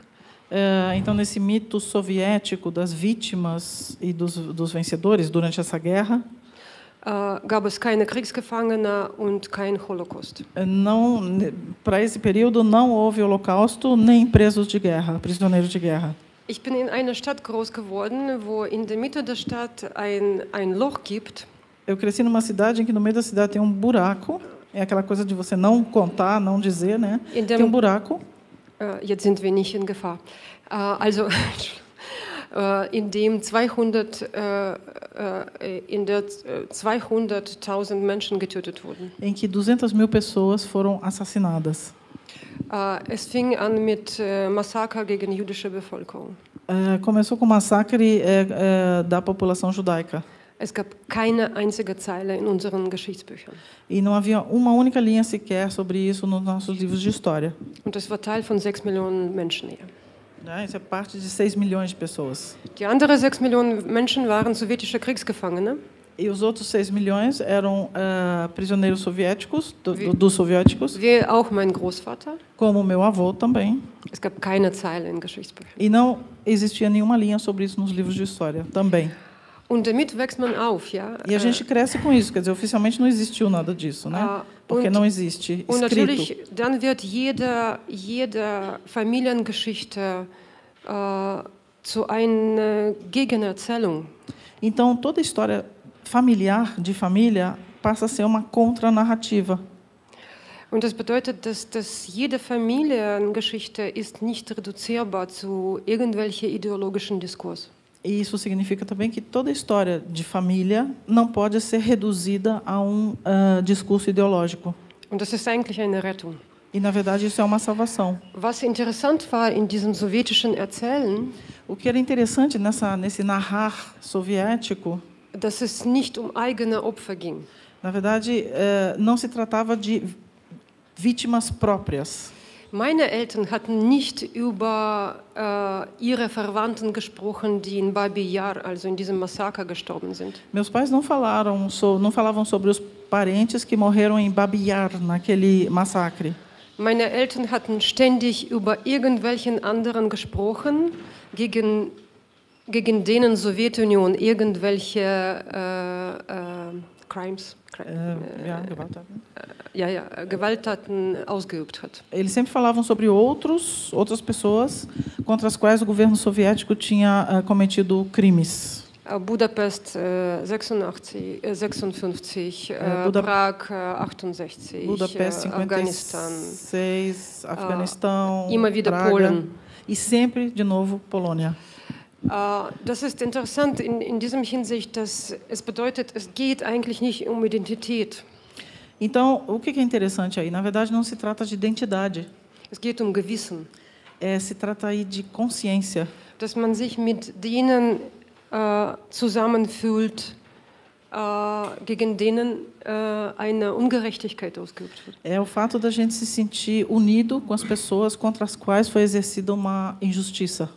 Uh, então, nesse mito soviético das vítimas e dos, dos vencedores durante essa guerra, uh, gab es keine Kriegsgefangene und kein Holocaust. Não, para esse período não houve holocausto nem presos de guerra, prisioneiros de guerra. Ich bin in einer Stadt groß geworden, wo in der Mitte der Stadt ein ein Loch gibt. Eu cresci numa cidade em que no meio da cidade tem um buraco. É aquela coisa de você não contar, não dizer, né? Dem, tem um buraco. Uh, jetzt sind wir nicht in Gefahr. Uh, also in dem zweihunderttausend Menschen getötet wurden. Em que duzentas mil pessoas foram assassinadas. Uh, es fing an mit uh, Massaker gegen jüdische Bevölkerung. Uh, começou com o massacre uh, uh, da população judaica. Es gab keine einzige Zeile in unseren Geschichtsbüchern. E não havia uma única linha sequer sobre isso nos nossos livros de história. Und das war Teil von sechs Millionen Menschen hier. É, isso é parte de seis milhões de pessoas. Die andere sechs Millionen Menschen waren sowjetische Kriegsgefangene. E os outros seis milhões eram uh, prisioneiros soviéticos, do, wie, dos soviéticos. Wie auch mein Großvater. Como meu avô também. Es gab keine Zeile in Geschichtsbüchern. E não existia nenhuma linha sobre isso nos livros de história também. Und damit wächst man auf, ja? E a gente cresce com isso, quer dizer, oficialmente não existiu nada disso, né? Porque und, não existe escrito. Und natürlich, dann wird jede, jede Familiengeschichte uh, zu einer Gegenerzählung. Então, toda história familiar, de família, passa a ser uma contranarrativa. Und das bedeutet, dass, dass jede Familiengeschichte ist nicht reduzierbar zu irgendwelche ideologischen Diskurs. E isso significa também que toda história de família não pode ser reduzida a um uh, discurso ideológico. Und das ist eigentlich eine Rettung. E na verdade isso é uma salvação. Was interessant war in diesem sowjetischen Erzählen, o que era interessante nessa nesse narrar soviético, dass es nicht um eigene Opfer ging. Na verdade, uh, não se tratava de vítimas próprias. Meine Eltern hatten nicht über äh, ihre Verwandten gesprochen, die in Babi Yar, also in diesem Massaker, gestorben sind. Meus pais não falaram, so, não falavam sobre os parentes que morreram em Babi Yar, naquele massacre. Meine Eltern hatten ständig über irgendwelchen anderen gesprochen, gegen gegen denen Sowjetunion irgendwelche äh, äh, crimes. Uh, yeah, Gewalttaten. Ja, ja, Gewalttaten ausgeübt hat. Eles sempre falavam sobre outros, outras pessoas contra as quais o governo soviético tinha uh, cometido crimes. Uh, Budapest uh, sechsundfünfzig, uh, Buda Prag uh, achtundsechzig, Budapest, uh, Afeganistão, seis, Afeganistão, uh, immer wieder Praga, Polen. E sempre de novo Polônia. Uh, das ist interessant in, in diesem Hinsicht, dass es bedeutet, es geht eigentlich nicht um Identität. Então, o que é interessante aí? Na verdade, não se trata de identidade. Es geht um Gewissen. É, se trata aí de consciência. Dass man sich mit denen uh, zusammenfühlt, uh, gegen denen uh, eine Ungerechtigkeit ausgeübt wird. É o fato da gente se sentir unido com as pessoas contra as quais foi exercida uma injustiça.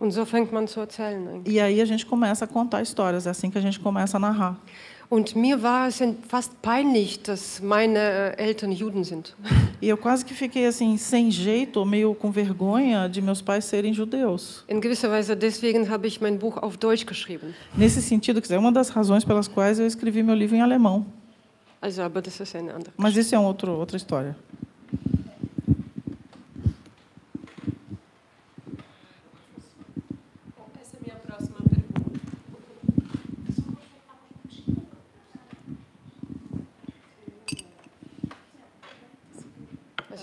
Und so fängt man zu erzählen. E aí a gente começa a contar histórias, é assim que a gente começa a narrar. Und mir war es fast peinlich, dass meine Eltern Juden sind. E eu quase que fiquei assim sem jeito, meio com vergonha de meus pais serem judeus. In gewisser Weise deswegen habe ich mein Buch auf Deutsch geschrieben. Nesse sentido, que é uma das razões pelas quais eu escrevi meu livro em alemão. Also, aber das ist eine andere. Mas isso é um outro outra história.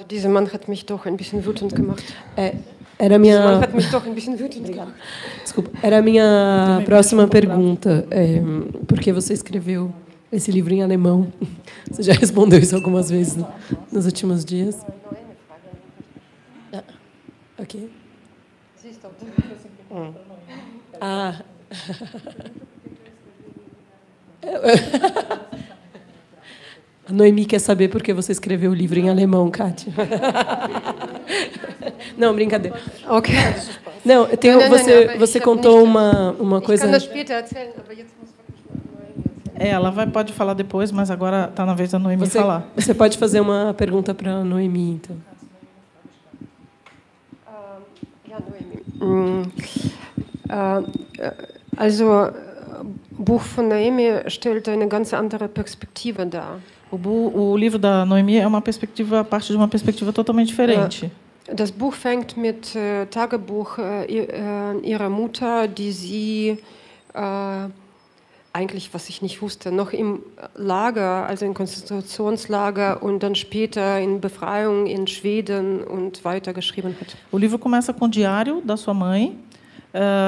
Dieser Mann hat mich doch ein bisschen wütend gemacht. É, era minha... Dieser Mann hat mich doch ein bisschen wütend gemacht. Desculpa. Era a minha próxima pergunta. É, por que você escreveu esse livro em alemão? Você já respondeu isso algumas vezes nos últimos dias. Ah, ok. Ah. A Noemi quer saber por que você escreveu o livro em alemão, Kátia. Não, brincadeira. Okay. Não, eu tenho, você, você contou uma, uma coisa... É, ela vai, pode falar depois, mas agora está na vez da Noemi você, falar. Você pode fazer uma pergunta para a Noemi, então. Noemi. Also, Buch von Noemi stellt eine ganz andere Perspektive dar. O, bu, o livro da Noemi é uma perspectiva, parte de uma perspectiva totalmente diferente. Das Buch fängt mit äh, Tagebuch äh, ihrer Mutter, die sie äh, eigentlich, was ich nicht wusste, noch im Lager, also im Konzentrationslager und dann später in Befreiung in Schweden und weiter geschrieben hat. O livro começa com o diário da sua mãe,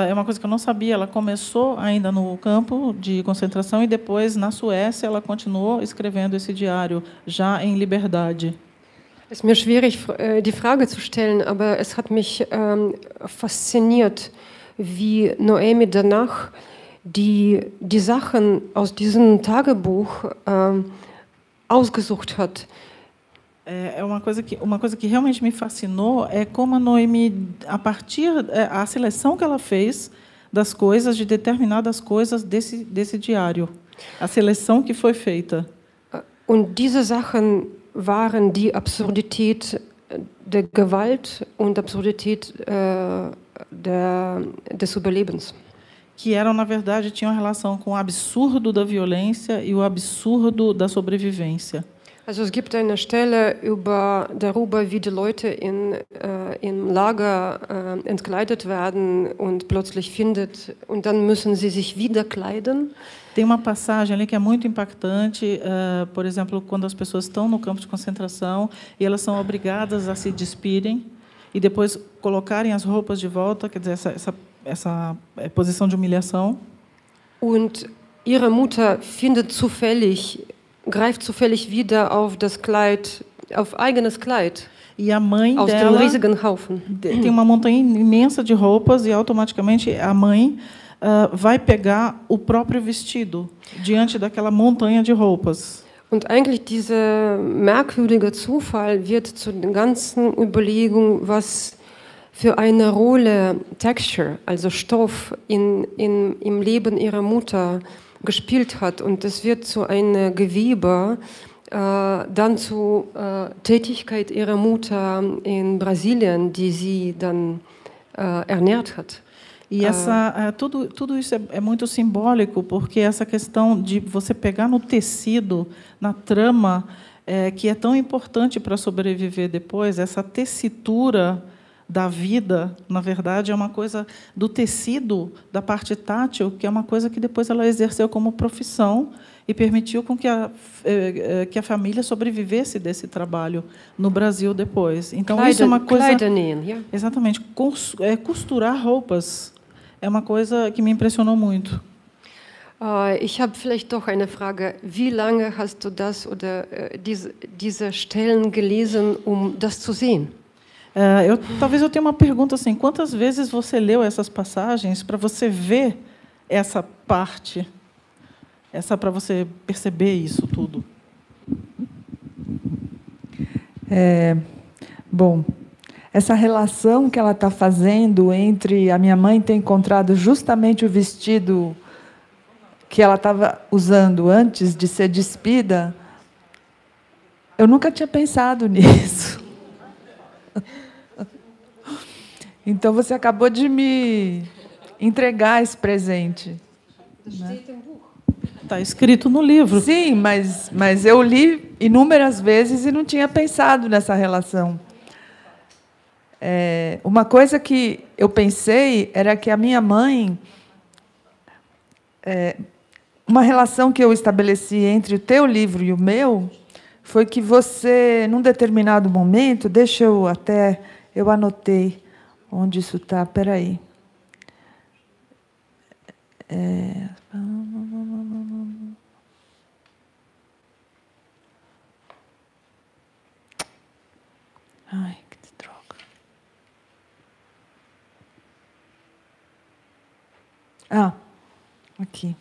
é uma coisa que eu não sabia, ela começou ainda no campo de concentração e depois, na Suécia, ela continuou escrevendo esse diário, já em liberdade. Es ist mir schwierig, die Frage zu stellen, aber es hat mich ähm, fasziniert, wie Noemi danach die, die Sachen aus diesem Tagebuch ähm, ausgesucht hat. É uma coisa que uma coisa que realmente me fascinou é como a Noemi, a partir a seleção que ela fez das coisas, de determinadas coisas desse desse diário, a seleção que foi feita. Und diese Sachen waren die Absurdität der Gewalt und Absurdität äh, der, des Überlebens. Que eram, na verdade, tinham relação com o absurdo da violência e o absurdo da sobrevivência. Also es gibt eine Stelle über, darüber, wie die Leute in, äh, im Lager äh, entkleidet werden und plötzlich findet, und dann müssen sie sich wieder kleiden. Tem uma passagem ali que é muito impactante, uh, por exemplo, quando as pessoas estão no campo de concentração e elas são obrigadas a se despirem e depois colocarem as roupas de volta, quer dizer, essa, essa, essa posição de humilhação. Und ihre Mutter findet zufällig greift zufällig wieder auf das Kleid, auf eigenes Kleid. E a mãe aus dem riesigen Haufen. Tem uma montanha imensa de roupas e automaticamente a mãe uh, vai pegar o próprio vestido diante daquela montanha de roupas. Und eigentlich dieser merkwürdige Zufall wird zu den ganzen Überlegungen, was für eine Rolle Texture, also Stoff in, in im Leben ihrer Mutter gespielt hat, und es wird zu einem Gewebe, äh, dann zu äh, Tätigkeit ihrer Mutter in Brasilien, die sie dann äh, ernährt hat. E essa, tudo, tudo isso é, é muito simbólico, porque essa questão de você pegar no tecido, na trama, é, que é tão importante para sobreviver depois, essa tessitura da vida, na verdade, é uma coisa do tecido, da parte tátil, que é uma coisa que depois ela exerceu como profissão e permitiu com que a, que a família sobrevivesse desse trabalho no Brasil depois. Então, Kleiden, isso é uma coisa... Kleidenin, yeah. Exatamente. Costurar roupas é uma coisa que me impressionou muito. Uh, ich habe vielleicht doch eine Frage. Wie lange hast du das oder uh, diese, diese Stellen gelesen, um das zu sehen? Uh, eu, talvez eu tenha uma pergunta assim, quantas vezes você leu essas passagens para você ver essa parte, essa para você perceber isso tudo? É, bom, essa relação que ela está fazendo entre a minha mãe ter encontrado justamente o vestido que ela estava usando antes de ser despida, eu nunca tinha pensado nisso. Então, você acabou de me entregar esse presente. Está escrito no livro. Sim, mas, mas eu li inúmeras vezes e não tinha pensado nessa relação. É, uma coisa que eu pensei era que a minha mãe... É, uma relação que eu estabeleci entre o teu livro e o meu foi que você, num determinado momento... Deixa eu até... Eu anotei... Onde isso está? Espera aí. É... Ai, que droga. Ah, aqui.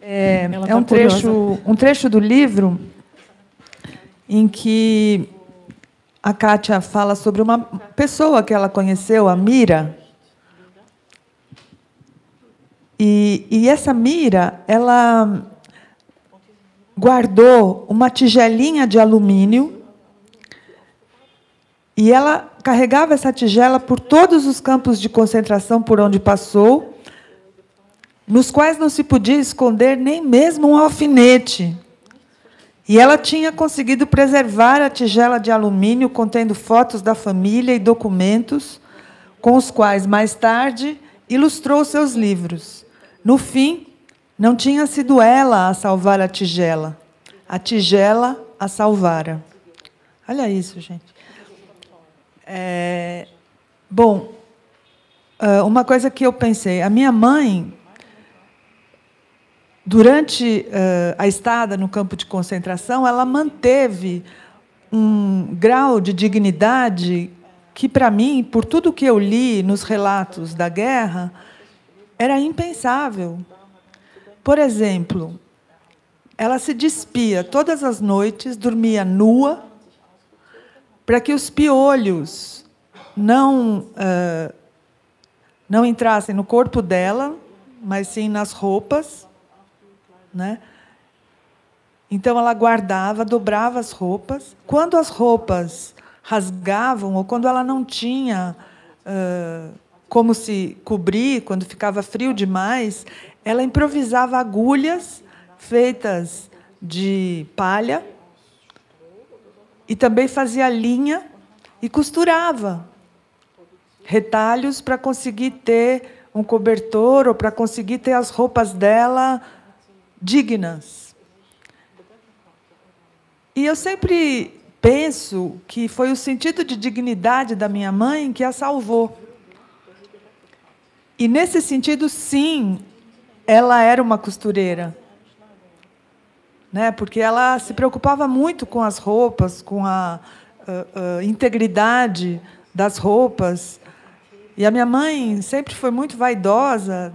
É, é um trecho, um trecho do livro... em que a Kátia fala sobre uma pessoa que ela conheceu, a Mira. E, e essa Mira, ela guardou uma tigelinha de alumínio e ela carregava essa tigela por todos os campos de concentração por onde passou, nos quais não se podia esconder nem mesmo um alfinete. E ela tinha conseguido preservar a tigela de alumínio contendo fotos da família e documentos, com os quais, mais tarde, ilustrou seus livros. No fim, não tinha sido ela a salvar a tigela. A tigela a salvara. Olha isso, gente. É, bom, uma coisa que eu pensei, a minha mãe, durante a estada no campo de concentração, ela manteve um grau de dignidade que, para mim, por tudo que eu li nos relatos da guerra, era impensável. Por exemplo, ela se despia todas as noites, dormia nua, para que os piolhos não, uh, não entrassem no corpo dela, mas sim nas roupas, né? Então, ela guardava, dobrava as roupas. Quando as roupas rasgavam, ou quando ela não tinha uh, como se cobrir, quando ficava frio demais, ela improvisava agulhas feitas de palha e também fazia linha e costurava retalhos para conseguir ter um cobertor ou para conseguir ter as roupas dela dignas. E eu sempre penso que foi o sentido de dignidade da minha mãe que a salvou. E, nesse sentido, sim, ela era uma costureira, né? Porque ela se preocupava muito com as roupas, com a, a, a integridade das roupas. E a minha mãe sempre foi muito vaidosa.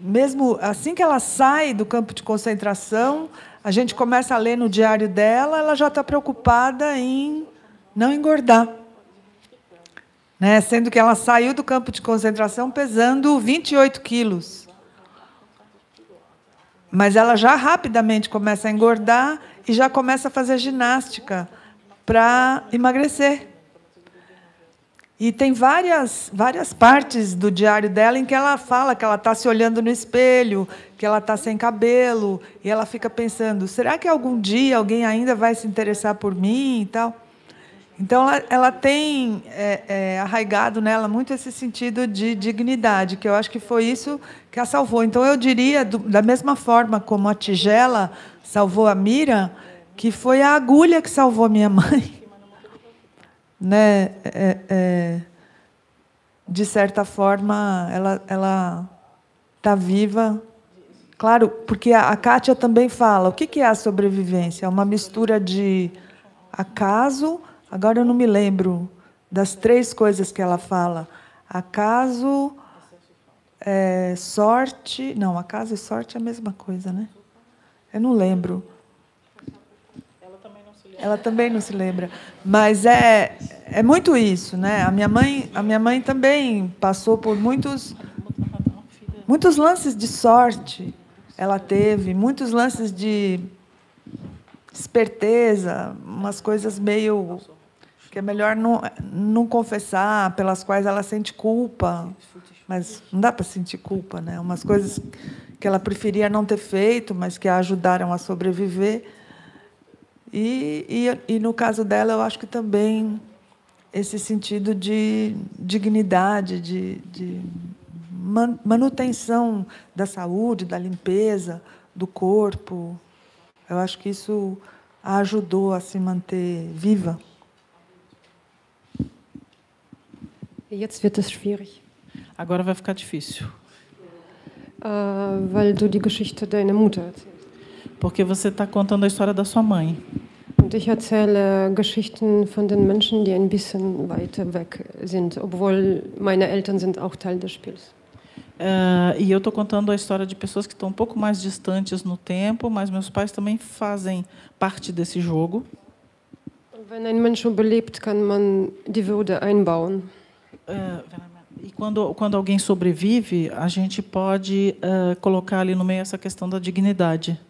Mesmo assim que ela sai do campo de concentração, a gente começa a ler no diário dela, ela já está preocupada em não engordar, né? Sendo que ela saiu do campo de concentração pesando vinte e oito quilos. Mas ela já rapidamente começa a engordar e já começa a fazer ginástica para emagrecer. E tem várias, várias partes do diário dela em que ela fala que ela está se olhando no espelho, que ela está sem cabelo, e ela fica pensando, será que algum dia alguém ainda vai se interessar por mim? E tal. Então, ela, ela tem é, é, arraigado nela muito esse sentido de dignidade, que eu acho que foi isso que a salvou. Então, eu diria, do, da mesma forma como a tigela salvou a mira, que foi a agulha que salvou a minha mãe. Né? É, é, de certa forma, ela ela está viva. Claro, porque a, a Kátia também fala, o que, que é a sobrevivência? É uma mistura de acaso, agora eu não me lembro das três coisas que ela fala, acaso, é, sorte... Não, acaso e sorte é a mesma coisa, né? Eu não lembro. Ela também não se lembra, mas é é muito isso, né? A minha mãe, a minha mãe também passou por muitos muitos lances de sorte. Ela teve muitos lances de esperteza, umas coisas meio que é melhor não não confessar, pelas quais ela sente culpa, mas não dá para sentir culpa, né? Umas coisas que ela preferia não ter feito, mas que a ajudaram a sobreviver. E, e, e, no caso dela, eu acho que também esse sentido de dignidade, de, de manutenção da saúde, da limpeza, do corpo. Eu acho que isso a ajudou a se manter viva. Agora vai ficar difícil. Weil du die Geschichte deiner Mutter erzählst. Porque você está contando a história da sua mãe. Und ich erzähle Geschichten von den Menschen, die ein bisschen weiter weg sind, obwohl meine Eltern sind auch Teil des Spiels. Uh, e eu estou contando a história de pessoas que estão um pouco mais distantes no tempo, mas meus pais também fazem parte desse jogo. Wenn ein Mensch überlebt, kann man die Würde einbauen. Uh, E quando, quando alguém sobrevive, a gente pode uh, colocar ali no meio essa questão da dignidade.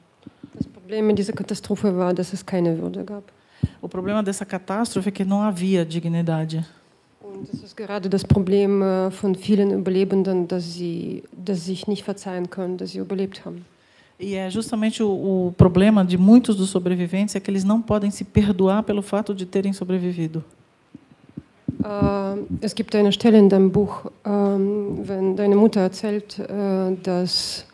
O problema dessa catástrofe é que não havia dignidade. E é justamente o, o problema de muitos dos sobreviventes é que eles não podem se perdoar pelo fato de terem sobrevivido. Uh, es gibt eine Stelle in deinem Buch, uh, wenn deine Mutter erzählt, uh, dass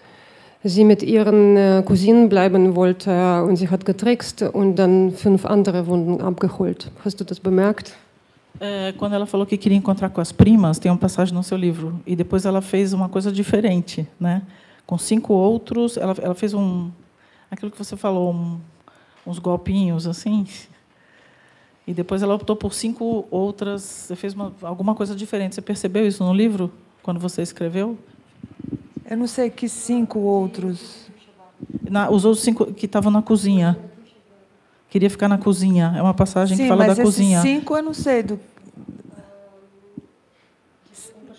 sie mit ihren Cousinen bleiben wollte und sie hat getrickst und dann fünf andere wurden abgeholt. Hast du das bemerkt? É, quando ela falou que queria encontrar com as primas, tem uma passagem no seu livro, e depois ela fez uma coisa diferente, né? Com cinco outros, ela, ela fez um, aquilo que você falou, um, uns golpinhos assim, e depois ela optou por cinco outras, você fez uma, alguma coisa diferente. Você percebeu isso no livro, quando você escreveu? Eu não sei que cinco outros. Na, os outros cinco que estavam na cozinha. Queria ficar na cozinha. É uma passagem Sim, que fala da cozinha. Sim, mas cinco eu não sei. Do...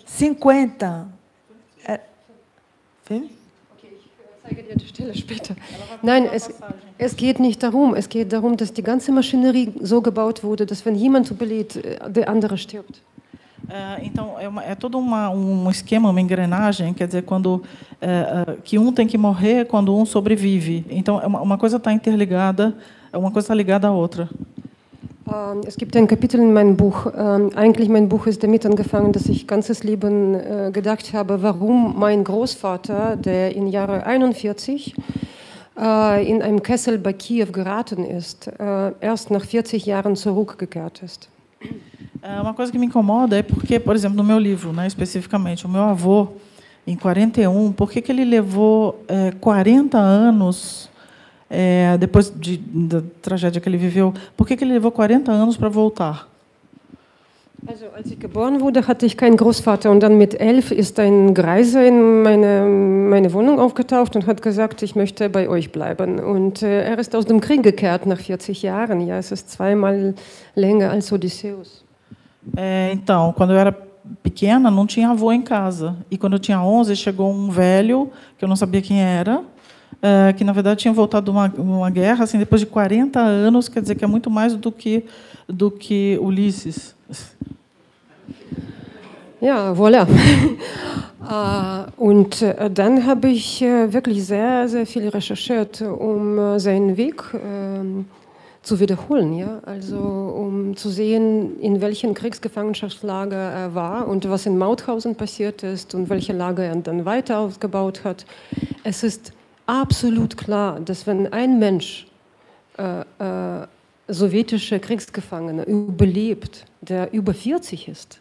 cinquenta. É... Sim? Nein, es, es geht nicht darum. Es geht darum, dass die ganze Maschinerie so gebaut wurde, dass wenn jemand überlebt, der andere stirbt. É, então é, uma, é todo uma, um esquema, uma engrenagem, quer dizer, quando é, é, que um tem que morrer quando um sobrevive. Então é uma, uma coisa está interligada, uma coisa está ligada à outra. Um, es gibt ein Kapitel in meinem Buch. Um, eigentlich mein Buch ist damit angefangen, dass ich ganzes Leben uh, gedacht habe, warum mein Großvater, der im Jahre einundvierzig uh, in einem Kessel bei Kiew geraten ist, uh, erst nach vierzig Jahren zurückgekehrt ist. Uma coisa que me incomoda é porque, por exemplo, no meu livro, né, especificamente, o meu avô, em quarenta e um, por que ele levou é, quarenta anos, é, depois de, da tragédia que ele viveu, por que ele levou quarenta anos para voltar? Also, als ich geboren wurde, hatte ich keinen Großvater und dann mit elf ist ein Greise in meine, meine Wohnung aufgetaucht und hat gesagt, ich möchte bei euch bleiben. Und äh, er ist aus dem Krieg gekehrt nach vierzig Jahren. Ja, es ist zweimal länger als Odysseus. É, então, quando eu era pequena, não tinha avô em casa. E quando eu tinha onze, chegou um velho, que eu não sabia quem era, é, que, na verdade, tinha voltado de uma, uma guerra, assim, depois de quarenta anos, quer dizer que é muito mais do que, do que Ulisses. Ja, voilà. Und dann habe ich wirklich sehr, sehr viel recherchiert, um seinen Weg zu wiederholen, ja? Also um zu sehen, in welchen Kriegsgefangenschaftslager er war und was in Mauthausen passiert ist und welche Lager er dann weiter ausgebaut hat. Es ist absolut klar, dass wenn ein Mensch äh, äh, sowjetische Kriegsgefangene überlebt, der über vierzig ist,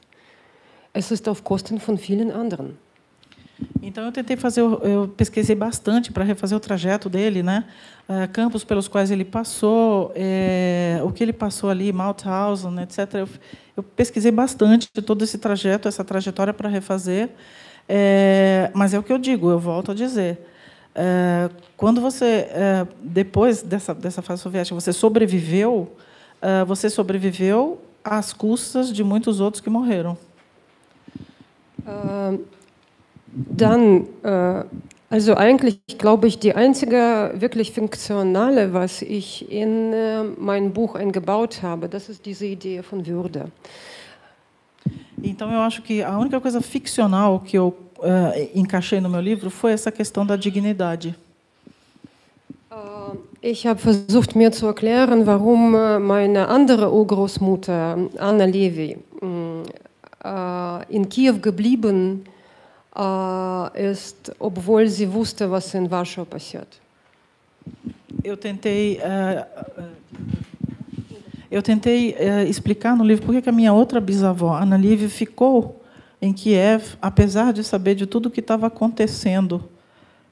es ist auf Kosten von vielen anderen. Então eu tentei fazer, eu pesquisei bastante para refazer o trajeto dele, né? Campos pelos quais ele passou, é, o que ele passou ali, Mauthausen, etcétera. Eu, eu pesquisei bastante todo esse trajeto, essa trajetória para refazer. É, mas é o que eu digo, eu volto a dizer. É, quando você é, depois dessa dessa fase soviética, você sobreviveu, é, você sobreviveu às custas de muitos outros que morreram. Uh... Dann, also eigentlich glaube ich, die einzige wirklich Funktionale, was ich in mein Buch eingebaut habe, das ist diese Idee von Würde. Então eu acho que a única coisa ficcional que eu uh, encaixei no meu livro foi essa questão da dignidade. Ich habe versucht, mir zu erklären, warum meine andere Urgroßmutter, Anna Levy, in Kiew geblieben ist, obwohl sie wusste, was in Warschau passiert. Eu tentei, uh, eu tentei uh, explicar no livro por que a minha outra bisavó, Anna Levy, ficou em Kiev, apesar de saber de tudo o que estava acontecendo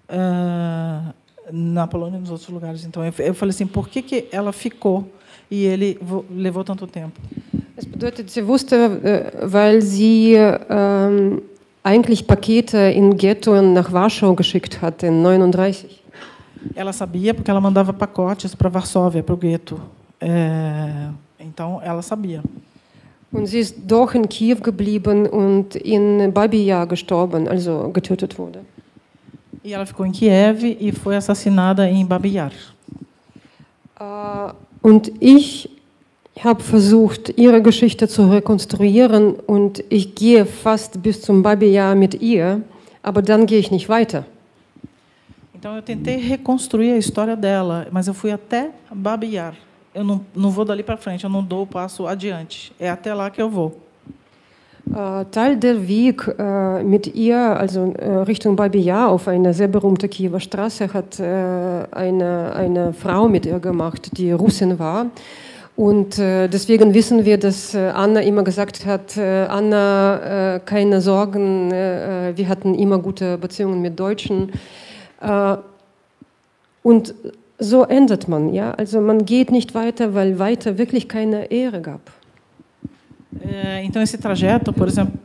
uh, na Polônia e nos outros lugares. Então, eu, eu falei assim, por que que ela ficou e ele levou tanto tempo? Das bedeutet, sie wusste, weil sie uh, eigentlich Pakete in Ghetto nach Warschau geschickt hat in neununddreißig. Ela sabia porque ela mandava pacotes para Varsóvia, para o gueto. É, então ela sabia. Und sie ist doch in Kiew geblieben und in Babi Yar gestorben, also getötet wurde. E ela ficou em Kiev e foi assassinada em Babi Yar. Uh, und ich Ich habe versucht, ihre Geschichte zu rekonstruieren und ich gehe fast bis zum Babi Yar mit ihr, aber dann gehe ich nicht weiter. Então eu tentei reconstruir a história dela, mas eu fui até Babi Yar. Eu não, não vou dali para frente, eu não dou o passo adiante. É até lá que eu vou. Teil der Weg äh, mit ihr, also äh, Richtung Babi Yar, auf einer sehr berühmten Kiewer Straße, hat äh, eine, eine Frau mit ihr gemacht, die Russin war. Und äh, deswegen wissen wir, dass äh, Anna immer gesagt hat, äh, Anna, äh, keine Sorgen, äh, wir hatten immer gute Beziehungen mit Deutschen. Äh, und so endet man, ja? Also man geht nicht weiter, weil weiter wirklich keine Ehre gab. É, então, esse trajeto, por exemplo,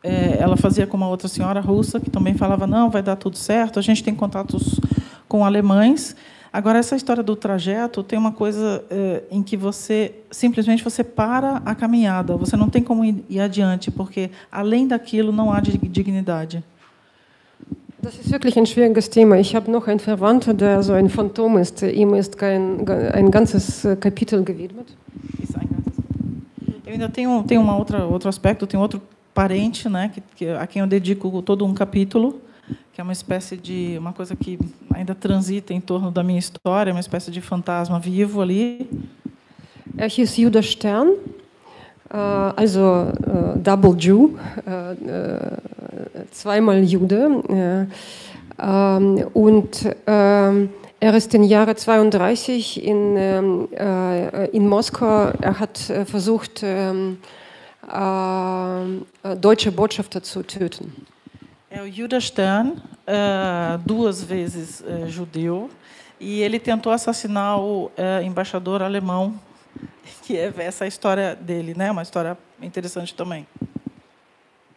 é, ela fazia com uma outra senhora russa, que também falava, não, vai dar tudo certo, a gente tem contatos com alemães. Agora, essa história do trajeto tem uma coisa é, em que você, simplesmente, você para a caminhada, você não tem como ir, ir adiante, porque, além daquilo, não há dignidade. Das ist wirklich ein schwieriges Thema. Ich habe noch einen Verwandten, der so ein Phantom ist. Ihm ist kein, ein ganzes Kapitel gewidmet. Eu ainda tenho, tenho uma outra, outro aspecto, tenho outro parente, né, que, que, a quem eu dedico todo um capítulo, que é uma espécie de uma coisa que ainda transita em torno da minha história, uma espécie de fantasma vivo ali. Er hieß Judas Stern, uh, also uh, double Jew, uh, uh, zweimal Jude, uh, um, und uh, er ist im Jahre zweiunddreißig in, äh, in Moskau. Er hat äh, versucht, äh, äh, deutsche Botschafter zu töten. É o Judas Stern, uh, duas vezes uh, judeu, e ele tentou assassinar o uh, embaixador alemão, que é essa história dele, né? Uma história interessante também.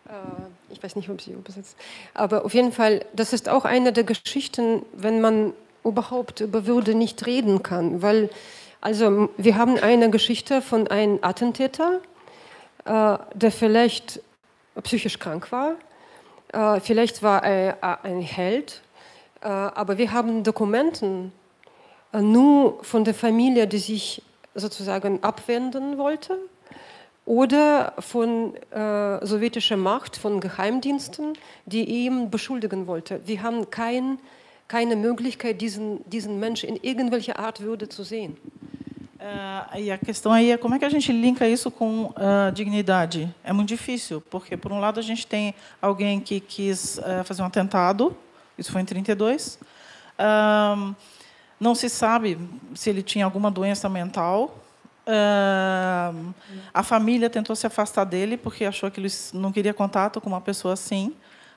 Uh, ich weiß nicht, ob sie übersetzt. Aber auf jeden Fall, das ist auch eine der Geschichten, wenn man überhaupt über Würde nicht reden kann, weil also wir haben eine Geschichte von einem Attentäter, äh, der vielleicht psychisch krank war, äh, vielleicht war er ein Held, äh, aber wir haben Dokumenten äh, nur von der Familie, die sich sozusagen abwenden wollte, oder von äh, sowjetischer Macht, von Geheimdiensten, die ihn beschuldigen wollte. Wir haben kein keine Möglichkeit, diesen, diesen Menschen in irgendwelcher Art Würde zu sehen. Uh, e a questão aí é como é que a gente linka isso com uh, dignidade. É muito difícil, porque, por um lado, a gente tem alguém que quis uh, fazer um atentado, isso foi em trinta e dois, uh, não se sabe se ele tinha alguma doença mental, uh, a família tentou se afastar dele, porque achou que ele não queria contato com uma pessoa assim.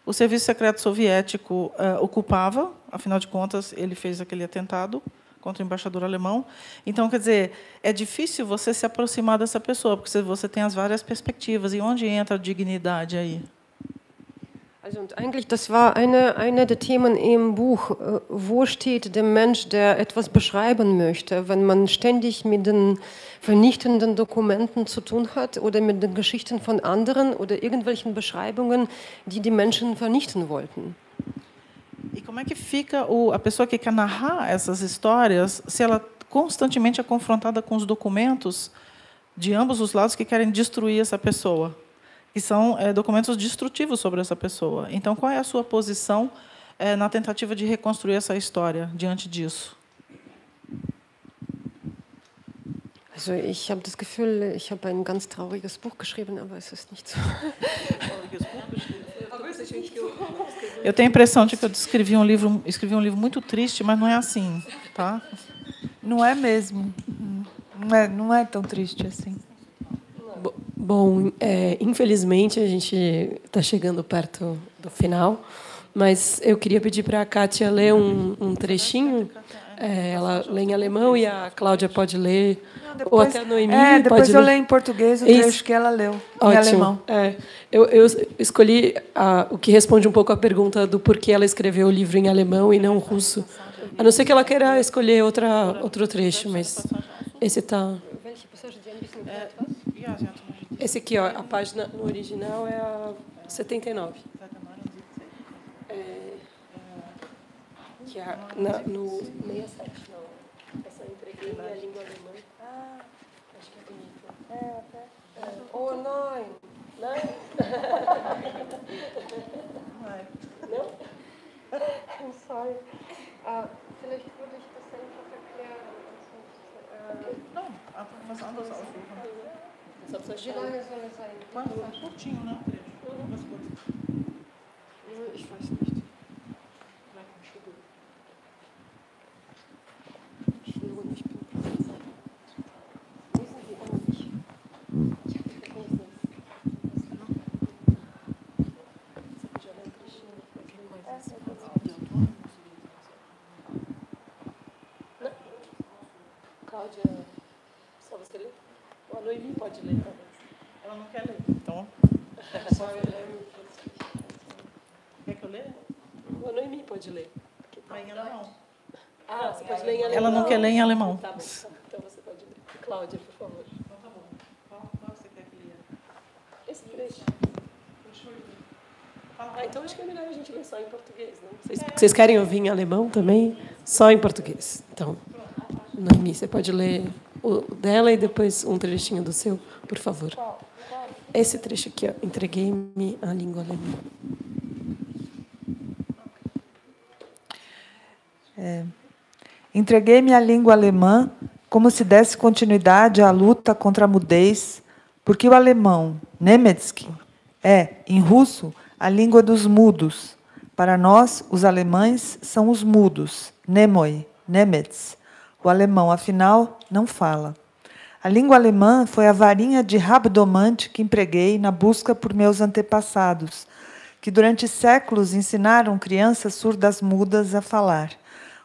O serviço secreto soviético uh, ocupava, afinal de contas, ele fez aquele atentado contra o embaixador alemão. Então, quer dizer, é difícil você se aproximar dessa pessoa, porque você tem as várias perspectivas. E onde entra a dignidade aí? Also, und eigentlich, das war eine, eine der Themen im Buch. Wo steht der Mensch, der etwas beschreiben möchte, wenn man ständig mit den vernichtenden Dokumenten zu tun hat oder mit den Geschichten von anderen oder irgendwelchen Beschreibungen, die die Menschen vernichten wollten? E como é que fica o, a pessoa que quer narrar essas histórias se ela constantemente é confrontada com os documentos de ambos os lados que querem destruir essa pessoa? Que são é, documentos destrutivos sobre essa pessoa. Então, qual é a sua posição é, na tentativa de reconstruir essa história diante disso? Also, ich habe das Gefühl, ich habe ein ganz trauriges Buch geschrieben, aber es ist nicht so. Eu tenho a impressão de que eu escrevi um livro, escrevi um livro muito triste, mas não é assim, tá? Não é mesmo. Não é, não é tão triste assim. Bom, é, infelizmente, a gente está chegando perto do final, mas eu queria pedir para a Kátia ler um, um trechinho. É, ela lê em alemão e a Cláudia pode ler. Não, depois, ou até a Noemi é, depois pode eu ler. Leio em português o trecho Isso. que ela leu, Ótimo. Em alemão. É, eu, eu escolhi a, o que responde um pouco a pergunta do porquê ela escreveu o livro em alemão e não russo. A não ser que ela queira escolher outra, outro trecho, mas esse está... Esse aqui, ó, a página no original é a setenta e nove. É, que é na, no sessenta e sete, não. Essa entreguei na língua alemã. Ah, acho que é bonito. É, até. Oh, não! Não? Não? I'm sorry. Ah, vielleicht würde ich das einfach erklären. Não, einfach was anderes aussuchen. Só precisa achar. Quando? Curtinho, né? Ich weiß nicht. Só você lê? A Noemi pode ler também. Ela não quer ler. Então. Só eu leio. Quer que eu leia? A Noemi pode ler. Tá em alemão. Ah, você pode ler em alemão. Ela não quer ler em alemão. Tá bom. Então você pode ler. Cláudia, por favor. Então tá bom. Qual, qual você quer que leia? Esse trecho. Ah, então acho que é melhor a gente ler só em português, não? Vocês, vocês querem ouvir em alemão também? Só em português. Então. Noemi, você pode ler o dela e depois um trechinho do seu, por favor. Esse trecho aqui, ó, entreguei-me à língua alemã. É. Entreguei-me à língua alemã como se desse continuidade à luta contra a mudez, porque o alemão, Nemetsky, é, em russo, a língua dos mudos. Para nós, os alemães são os mudos, Nemoi, Nemets. O alemão, afinal, não fala. A língua alemã foi a varinha de rabo domante que empreguei na busca por meus antepassados, que durante séculos ensinaram crianças surdas mudas a falar,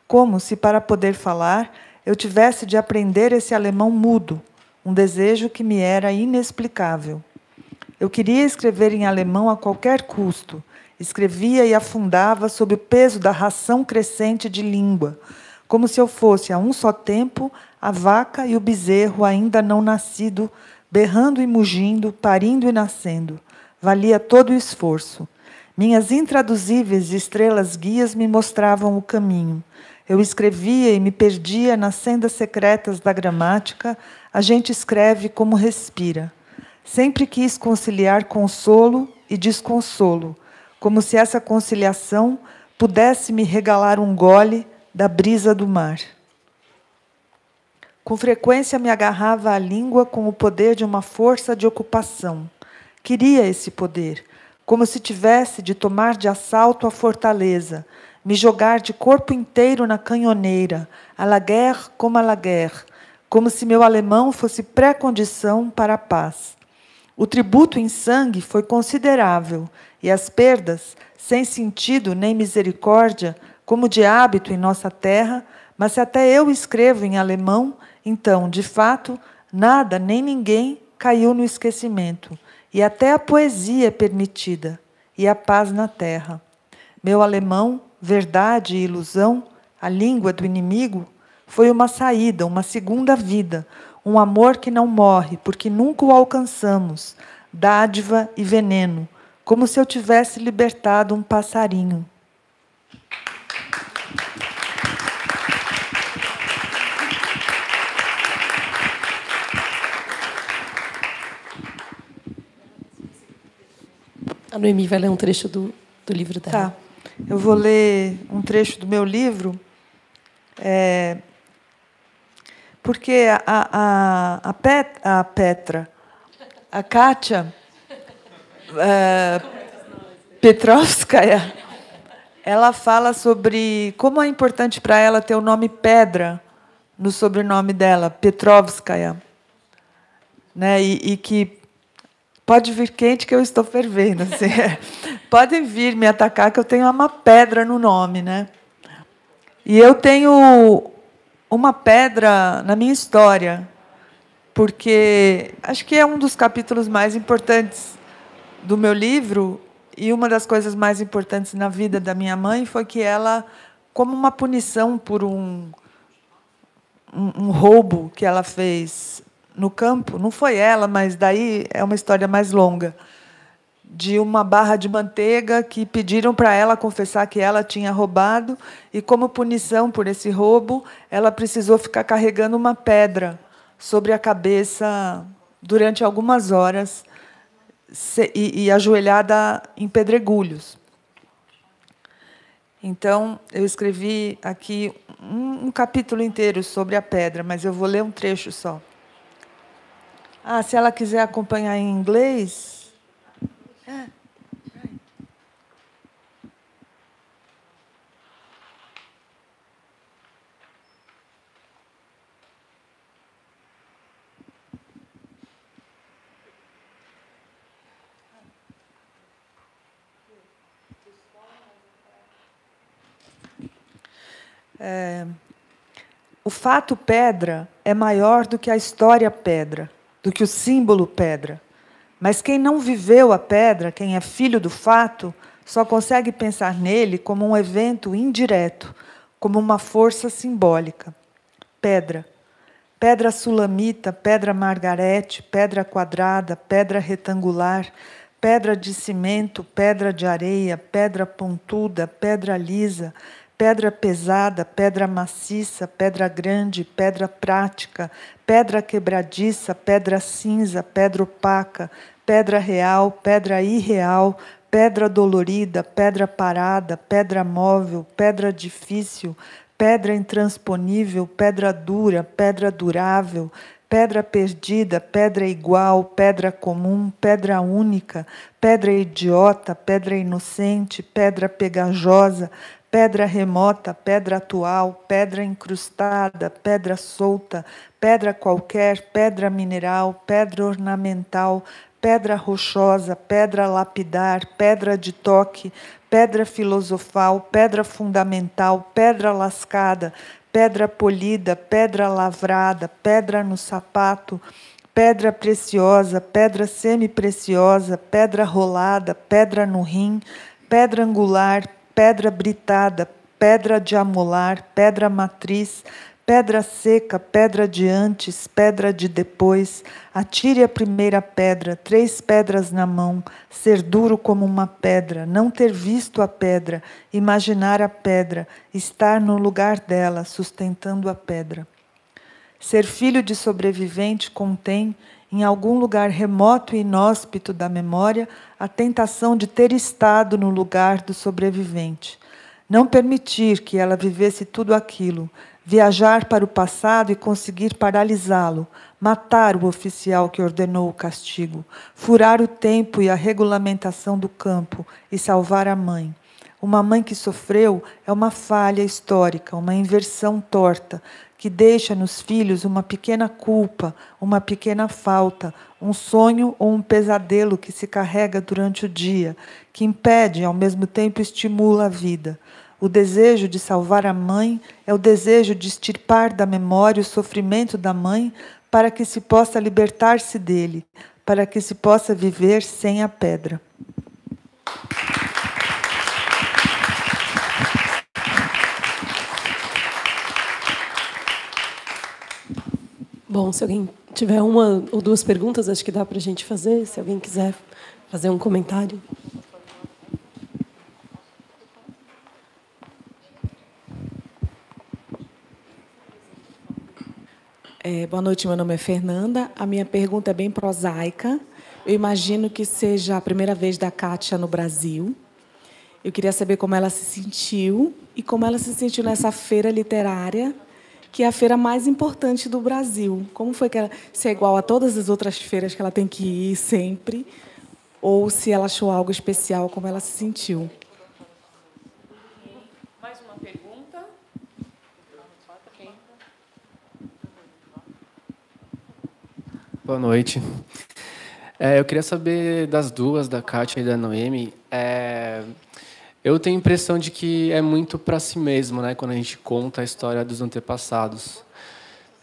como se, para poder falar, eu tivesse de aprender esse alemão mudo, um desejo que me era inexplicável. Eu queria escrever em alemão a qualquer custo. Escrevia e afundava sob o peso da ração crescente de língua, como se eu fosse, a um só tempo, a vaca e o bezerro ainda não nascido, berrando e mugindo, parindo e nascendo. Valia todo o esforço. Minhas intraduzíveis estrelas guias me mostravam o caminho. Eu escrevia e me perdia nas sendas secretas da gramática. A gente escreve como respira. Sempre quis conciliar consolo e desconsolo, como se essa conciliação pudesse me regalar um gole da brisa do mar. Com frequência me agarrava à língua com o poder de uma força de ocupação. Queria esse poder, como se tivesse de tomar de assalto a fortaleza, me jogar de corpo inteiro na canhoneira, à la guerre comme à la guerre, como se meu alemão fosse pré-condição para a paz. O tributo em sangue foi considerável, e as perdas, sem sentido nem misericórdia, como de hábito em nossa terra, mas se até eu escrevo em alemão, então, de fato, nada nem ninguém caiu no esquecimento, e até a poesia é permitida, e a paz na terra. Meu alemão, verdade e ilusão, a língua do inimigo, foi uma saída, uma segunda vida, um amor que não morre, porque nunca o alcançamos, dádiva e veneno, como se eu tivesse libertado um passarinho. A Noemi vai ler um trecho do, do livro dela. Tá. Eu vou ler um trecho do meu livro, é, porque a, a, a, Pet, a Petra, a Katja é, Petrovskaya, ela fala sobre como é importante para ela ter o nome Pedra no sobrenome dela, Petrovskaya, né? E, e que pode vir quente que eu estou fervendo. Assim. Podem vir me atacar que eu tenho uma pedra no nome, né? E eu tenho uma pedra na minha história, porque acho que é um dos capítulos mais importantes do meu livro e uma das coisas mais importantes na vida da minha mãe foi que ela, como uma punição por um, um, um roubo que ela fez no campo, não foi ela, mas daí é uma história mais longa, de uma barra de manteiga que pediram para ela confessar que ela tinha roubado e, como punição por esse roubo, ela precisou ficar carregando uma pedra sobre a cabeça durante algumas horas e, e ajoelhada em pedregulhos. Então, eu escrevi aqui um, um capítulo inteiro sobre a pedra, mas eu vou ler um trecho só. Ah, se ela quiser acompanhar em inglês... É. É, o fato pedra é maior do que a história pedra, do que o símbolo pedra. Mas quem não viveu a pedra, quem é filho do fato, só consegue pensar nele como um evento indireto, como uma força simbólica. Pedra. Pedra sulamita, pedra margarete, pedra quadrada, pedra retangular, pedra de cimento, pedra de areia, pedra pontuda, pedra lisa, pedra pesada, pedra maciça, pedra grande, pedra prática, pedra quebradiça, pedra cinza, pedra opaca, pedra real, pedra irreal, pedra dolorida, pedra parada, pedra móvel, pedra difícil, pedra intransponível, pedra dura, pedra durável, pedra perdida, pedra igual, pedra comum, pedra única, pedra idiota, pedra inocente, pedra pegajosa, pedra remota, pedra atual, pedra incrustada, pedra solta, pedra qualquer, pedra mineral, pedra ornamental, pedra rochosa, pedra lapidar, pedra de toque, pedra filosofal, pedra fundamental, pedra lascada, pedra polida, pedra lavrada, pedra no sapato, pedra preciosa, pedra semi-preciosa, pedra rolada, pedra no rim, pedra angular, pedra britada, pedra de amolar, pedra matriz, pedra seca, pedra de antes, pedra de depois, atire a primeira pedra, três pedras na mão, ser duro como uma pedra, não ter visto a pedra, imaginar a pedra, estar no lugar dela, sustentando a pedra. Ser filho de sobrevivente contém, em algum lugar remoto e inóspito da memória, a tentação de ter estado no lugar do sobrevivente. Não permitir que ela vivesse tudo aquilo, viajar para o passado e conseguir paralisá-lo, matar o oficial que ordenou o castigo, furar o tempo e a regulamentação do campo e salvar a mãe. Uma mãe que sofreu é uma falha histórica, uma inversão torta, que deixa nos filhos uma pequena culpa, uma pequena falta, um sonho ou um pesadelo que se carrega durante o dia, que impede e, ao mesmo tempo, estimula a vida. O desejo de salvar a mãe é o desejo de extirpar da memória o sofrimento da mãe para que se possa libertar-se dele, para que se possa viver sem a pedra. Bom, se alguém tiver uma ou duas perguntas, acho que dá para a gente fazer. Se alguém quiser fazer um comentário. É, boa noite, meu nome é Fernanda. A minha pergunta é bem prosaica. Eu imagino que seja a primeira vez da Kátia no Brasil. Eu queria saber como ela se sentiu e como ela se sentiu nessa feira literária, que é a feira mais importante do Brasil. Como foi que ela... Se é igual a todas as outras feiras que ela tem que ir sempre, ou se ela achou algo especial, como ela se sentiu. Mais uma pergunta? Boa noite. É, eu queria saber das duas, da Kátia e da Noemi. É... Eu tenho a impressão de que é muito para si mesmo, né, quando a gente conta a história dos antepassados.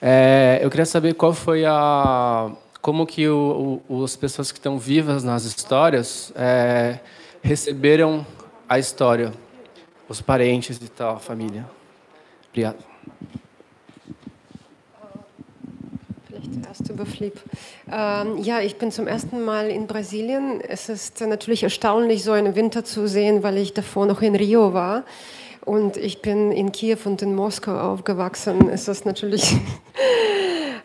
É, eu queria saber qual foi a, como que o, o, as pessoas que estão vivas nas histórias é, receberam a história, os parentes e tal, a família. Obrigado. Erst über Flip. Ähm, ja, ich bin zum ersten Mal in Brasilien. Es ist natürlich erstaunlich, so einen Winter zu sehen, weil ich davor noch in Rio war. Und ich bin in Kiew und in Moskau aufgewachsen. Es ist natürlich...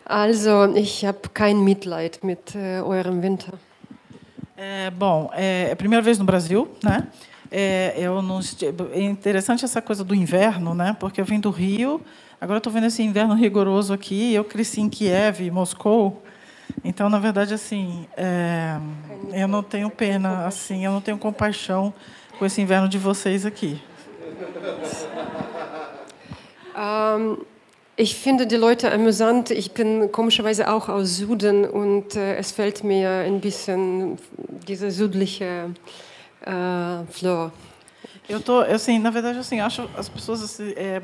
Also, ich habe kein Mitleid mit äh, eurem Winter. É, bom, é a primeira vez no Brasil, né? É, eu não estive... é interessante essa coisa do inverno, né? Porque eu vim do Rio... Agora estou vendo esse inverno rigoroso aqui. Eu cresci em Kiev, Moscou, Então, na verdade, assim, é, eu não tenho pena, assim, eu não tenho compaixão com esse inverno de vocês aqui. Um, ich finde die Leute amüsant. Ich bin komischerweise auch aus Süden und äh, es fällt mir ein bisschen diese südliche äh, Flor. Eu tô, assim, na verdade, assim, acho as pessoas assim, é,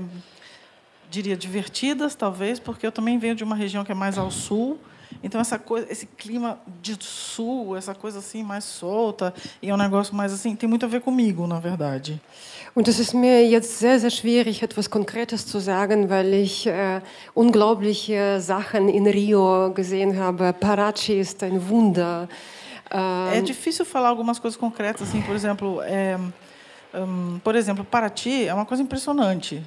diria divertidas, talvez, porque eu também venho de uma região que é mais ao sul. Então essa coisa, esse clima de sul, essa coisa assim mais solta e é um negócio mais assim, tem muito a ver comigo, na verdade. Und es ist mir jetzt sehr sehr schwierig etwas Konkretes zu sagen, weil ich äh, unglaubliche Sachen in Rio gesehen habe. Paraty ist ein Wunder. É difícil falar algumas coisas concretas assim, por exemplo, é, um, por exemplo, Paraty é uma coisa impressionante.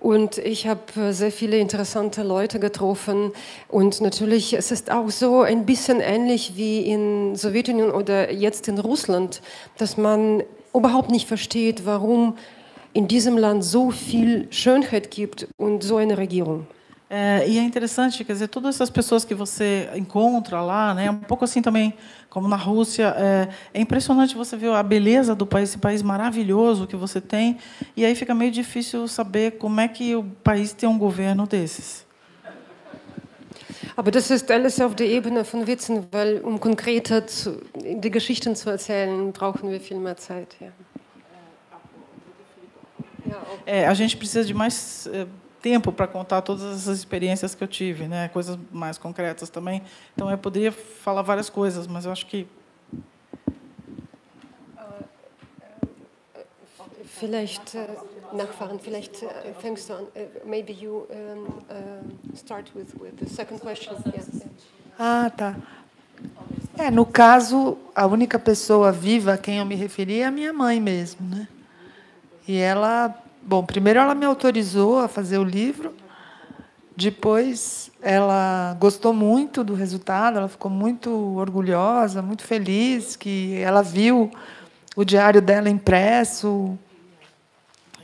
Und ich habe sehr viele interessante Leute getroffen und natürlich es ist auch so ein bisschen ähnlich wie in Sowjetunion oder jetzt in Russland, dass man überhaupt nicht versteht, warum in diesem Land so viel Schönheit gibt und so eine Regierung. É, e é interessante, quer dizer, todas essas pessoas que você encontra lá, né, um pouco assim também, como na Rússia, é, é impressionante você ver a beleza do país, esse país maravilhoso que você tem, e aí fica meio difícil saber como é que o país tem um governo desses. Aber das ist alles auf der Ebene von Witzen, weil um konkreter zu, die Geschichten zu erzählen, brauchen wir viel mehr Zeit. Ja. É, a gente precisa de mais é, tempo para contar todas essas experiências que eu tive, né? Coisas mais concretas também. Então eu poderia falar várias coisas, mas eu acho que vielleicht nachfahren, vielleicht fängst du an. Maybe you um, uh, start with with the second question. Yeah. Ah, tá. É, no caso, a única pessoa viva a quem eu me referi é a minha mãe mesmo, né? E ela Bom, primeiro ela me autorizou a fazer o livro, depois ela gostou muito do resultado, ela ficou muito orgulhosa, muito feliz, que ela viu o diário dela impresso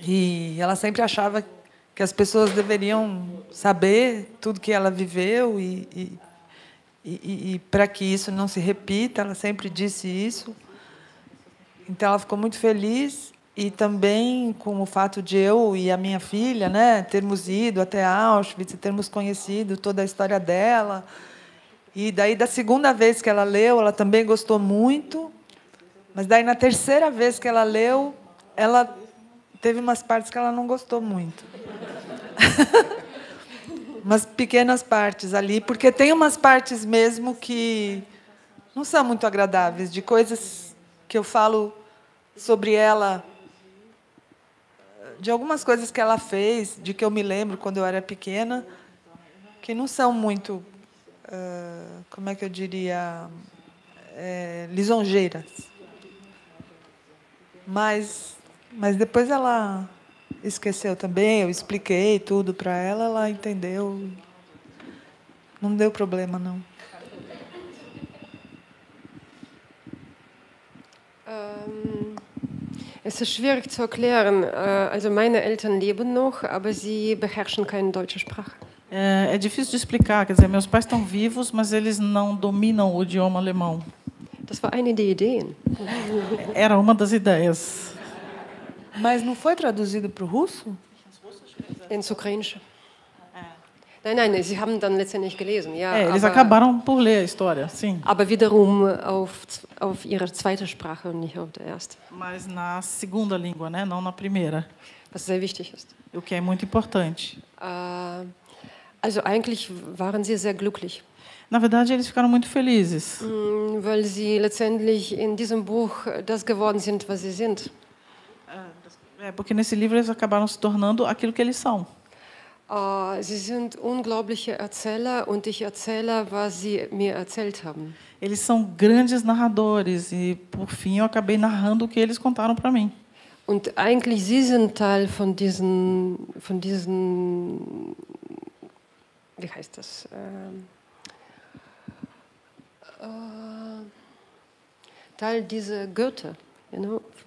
e ela sempre achava que as pessoas deveriam saber tudo que ela viveu e, e, e, e para que isso não se repita, ela sempre disse isso. Então, ela ficou muito feliz. E também com o fato de eu e a minha filha, né, termos ido até Auschwitz, termos conhecido toda a história dela. E daí, da segunda vez que ela leu, ela também gostou muito. Mas daí, na terceira vez que ela leu, ela teve umas partes que ela não gostou muito. Umas pequenas partes ali, porque tem umas partes mesmo que não são muito agradáveis, de coisas que eu falo sobre ela, de algumas coisas que ela fez, de que eu me lembro quando eu era pequena, que não são muito, uh, como é que eu diria, é, lisonjeiras. Mas, mas depois ela esqueceu também, eu expliquei tudo para ela, ela entendeu. Não deu problema, não. Um. Es ist schwierig zu erklären. Also meine Eltern leben noch, aber sie beherrschen keine deutsche Sprache. É, é difícil de explicar, quer dizer, meus pais estão vivos, mas eles não dominam o idioma alemão. Das war eine der Ideen. Era uma das ideias. Mas não foi traduzido para o russo? Ins Ukrainische. Nein, nein, sie haben dann letztendlich gelesen, ja. É, eles aber, acabaram por ler a história, sim. Aber wiederum auf auf ihrer zweiten Sprache und nicht auf der ersten. Mas na segunda língua, né, não na primeira. Was sehr wichtig ist. O que é muito importante. Uh, also eigentlich waren sie sehr glücklich. Na verdade, eles ficaram muito felizes. Mm, weil sie letztendlich in diesem Buch das geworden sind, was sie sind. É, porque nesse livro eles acabaram se tornando aquilo que eles são. Uh, sie sind unglaubliche Erzähler und ich erzähle, was sie mir erzählt haben. Eles são grandes narradores e por fim eu acabei narrando o que eles contaram para mim. Und eigentlich sie sind Teil von diesen von diesen wie heißt das? Uh, uh, Teil dieser Goethe.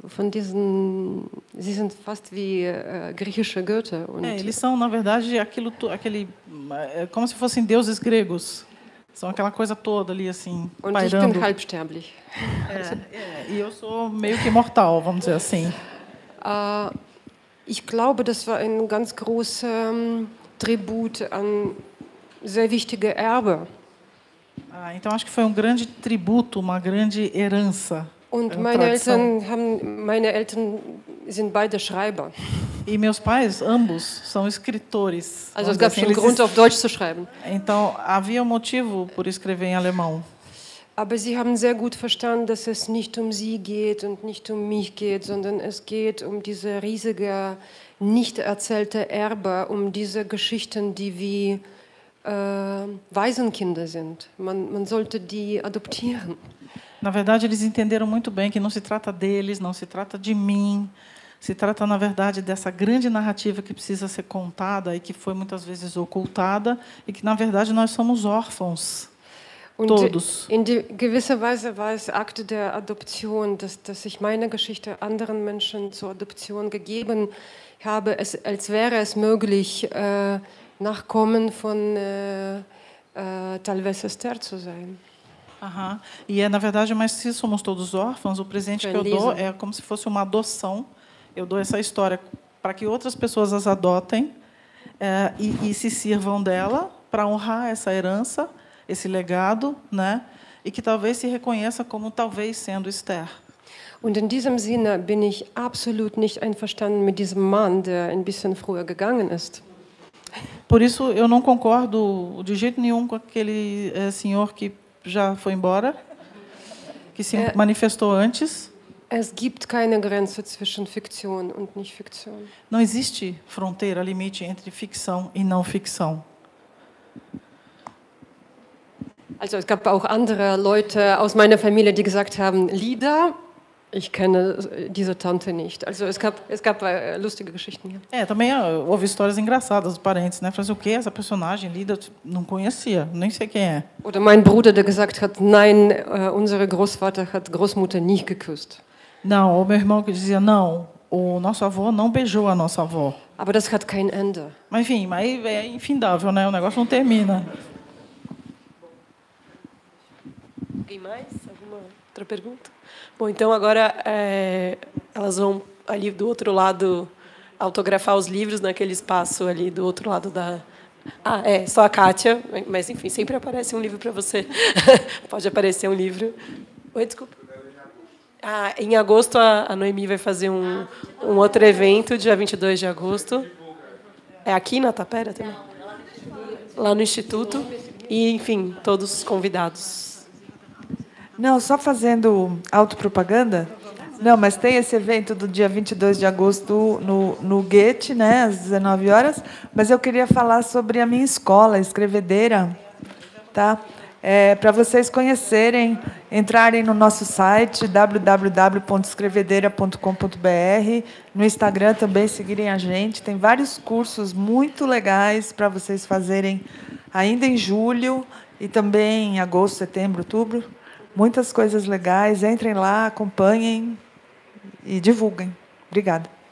Von diesen, sie sind fast wie äh, griechische Götter. Und é, eles são, na verdade, aquilo, aquele, como se fossem deuses gregos. São aquela coisa toda ali, assim, und pairando. Ich bin halbsterblich. É, é, e eu sou meio que imortal, vamos dizer assim. Uh, ich glaube, das war ein ganz großer Tribut an sehr wichtige Erbe. Ah, então acho que foi um grande tributo, uma grande herança. Und meine Eltern haben, meine Eltern sind beide Schreiber. E meus pais, ambos, são escritores. Also es gab schon Grund, auf Deutsch zu schreiben. Então havia um motivo por escrever em alemão. Aber sie haben sehr gut verstanden, dass es nicht um sie geht und nicht um mich geht, sondern es geht um diese riesige, nicht erzählte Erbe, um diese Geschichten, die wie äh, Waisenkinder sind. Man, man sollte die adoptieren. Na verdade, eles entenderam muito bem que não se trata deles, não se trata de mim, se trata, na verdade, dessa grande narrativa que precisa ser contada e que foi muitas vezes ocultada e que, na verdade, nós somos órfãos, und todos. In die gewisse Weise war es Akt der Adoption, dass, dass ich meine Geschichte anderen Menschen zur Adoption gegeben habe, es, als wäre es möglich, äh, Nachkommen von äh, äh, Talvez Esther zu sein. Uhum. E é, na verdade, mas se somos todos órfãos, o presente que eu dou é como se fosse uma adoção. Eu dou essa história para que outras pessoas as adotem é, e, e se sirvam dela para honrar essa herança, esse legado, né? E que talvez se reconheça como talvez sendo Esther. Und in diesem Sinne bin ich absolut nicht einverstanden mit diesem Mann, der ein bisschen früher gegangen ist. Por isso, eu não concordo de jeito nenhum com aquele é, senhor que já foi embora, que se é, manifestou antes. Es gibt keine Grenze zwischen Fiktion und nicht Fiktion. Não existe fronteira, limite entre ficção e não ficção. Also es gab auch andere Leute aus meiner Familie, die gesagt haben, Lieder, ich kenne diese Tante nicht. Also es gab es gab lustige Geschichten hier. É, também houve histórias engraçadas dos parentes, né? Falei, o que essa personagem Lida não conhecia, nem sei quem é. Oder mein Bruder, der gesagt hat, nein, unsere Großvater hat Großmutter nicht geküsst. Não, o meu irmão que dizia não, o nosso avô não beijou a nossa avó. Aber das hat kein Ende. Mas enfim, mas é infindável, né? O negócio não termina. Alguém mais? Alguma outra pergunta? Bom, então agora é, elas vão ali do outro lado autografar os livros naquele espaço ali do outro lado da... Ah, é, só a Kátia, mas enfim, sempre aparece um livro para você. Pode aparecer um livro. Oi, desculpa. Ah, em agosto a, a Noemi vai fazer um, um outro evento, dia vinte e dois de agosto. É aqui na Tapera também? Lá no Instituto. E, enfim, todos convidados. Não, só fazendo autopropaganda. Não, mas tem esse evento do dia vinte e dois de agosto no, no Goethe, né, às dezenove horas. Mas eu queria falar sobre a minha escola, a Escrevedeira, tá? É, para vocês conhecerem, entrarem no nosso site, w w w ponto escrevedeira ponto com ponto b r. No Instagram também seguirem a gente. Tem vários cursos muito legais para vocês fazerem ainda em julho e também em agosto, setembro, outubro. Muitas coisas legais. Entrem lá, acompanhem e divulguem. Obrigada.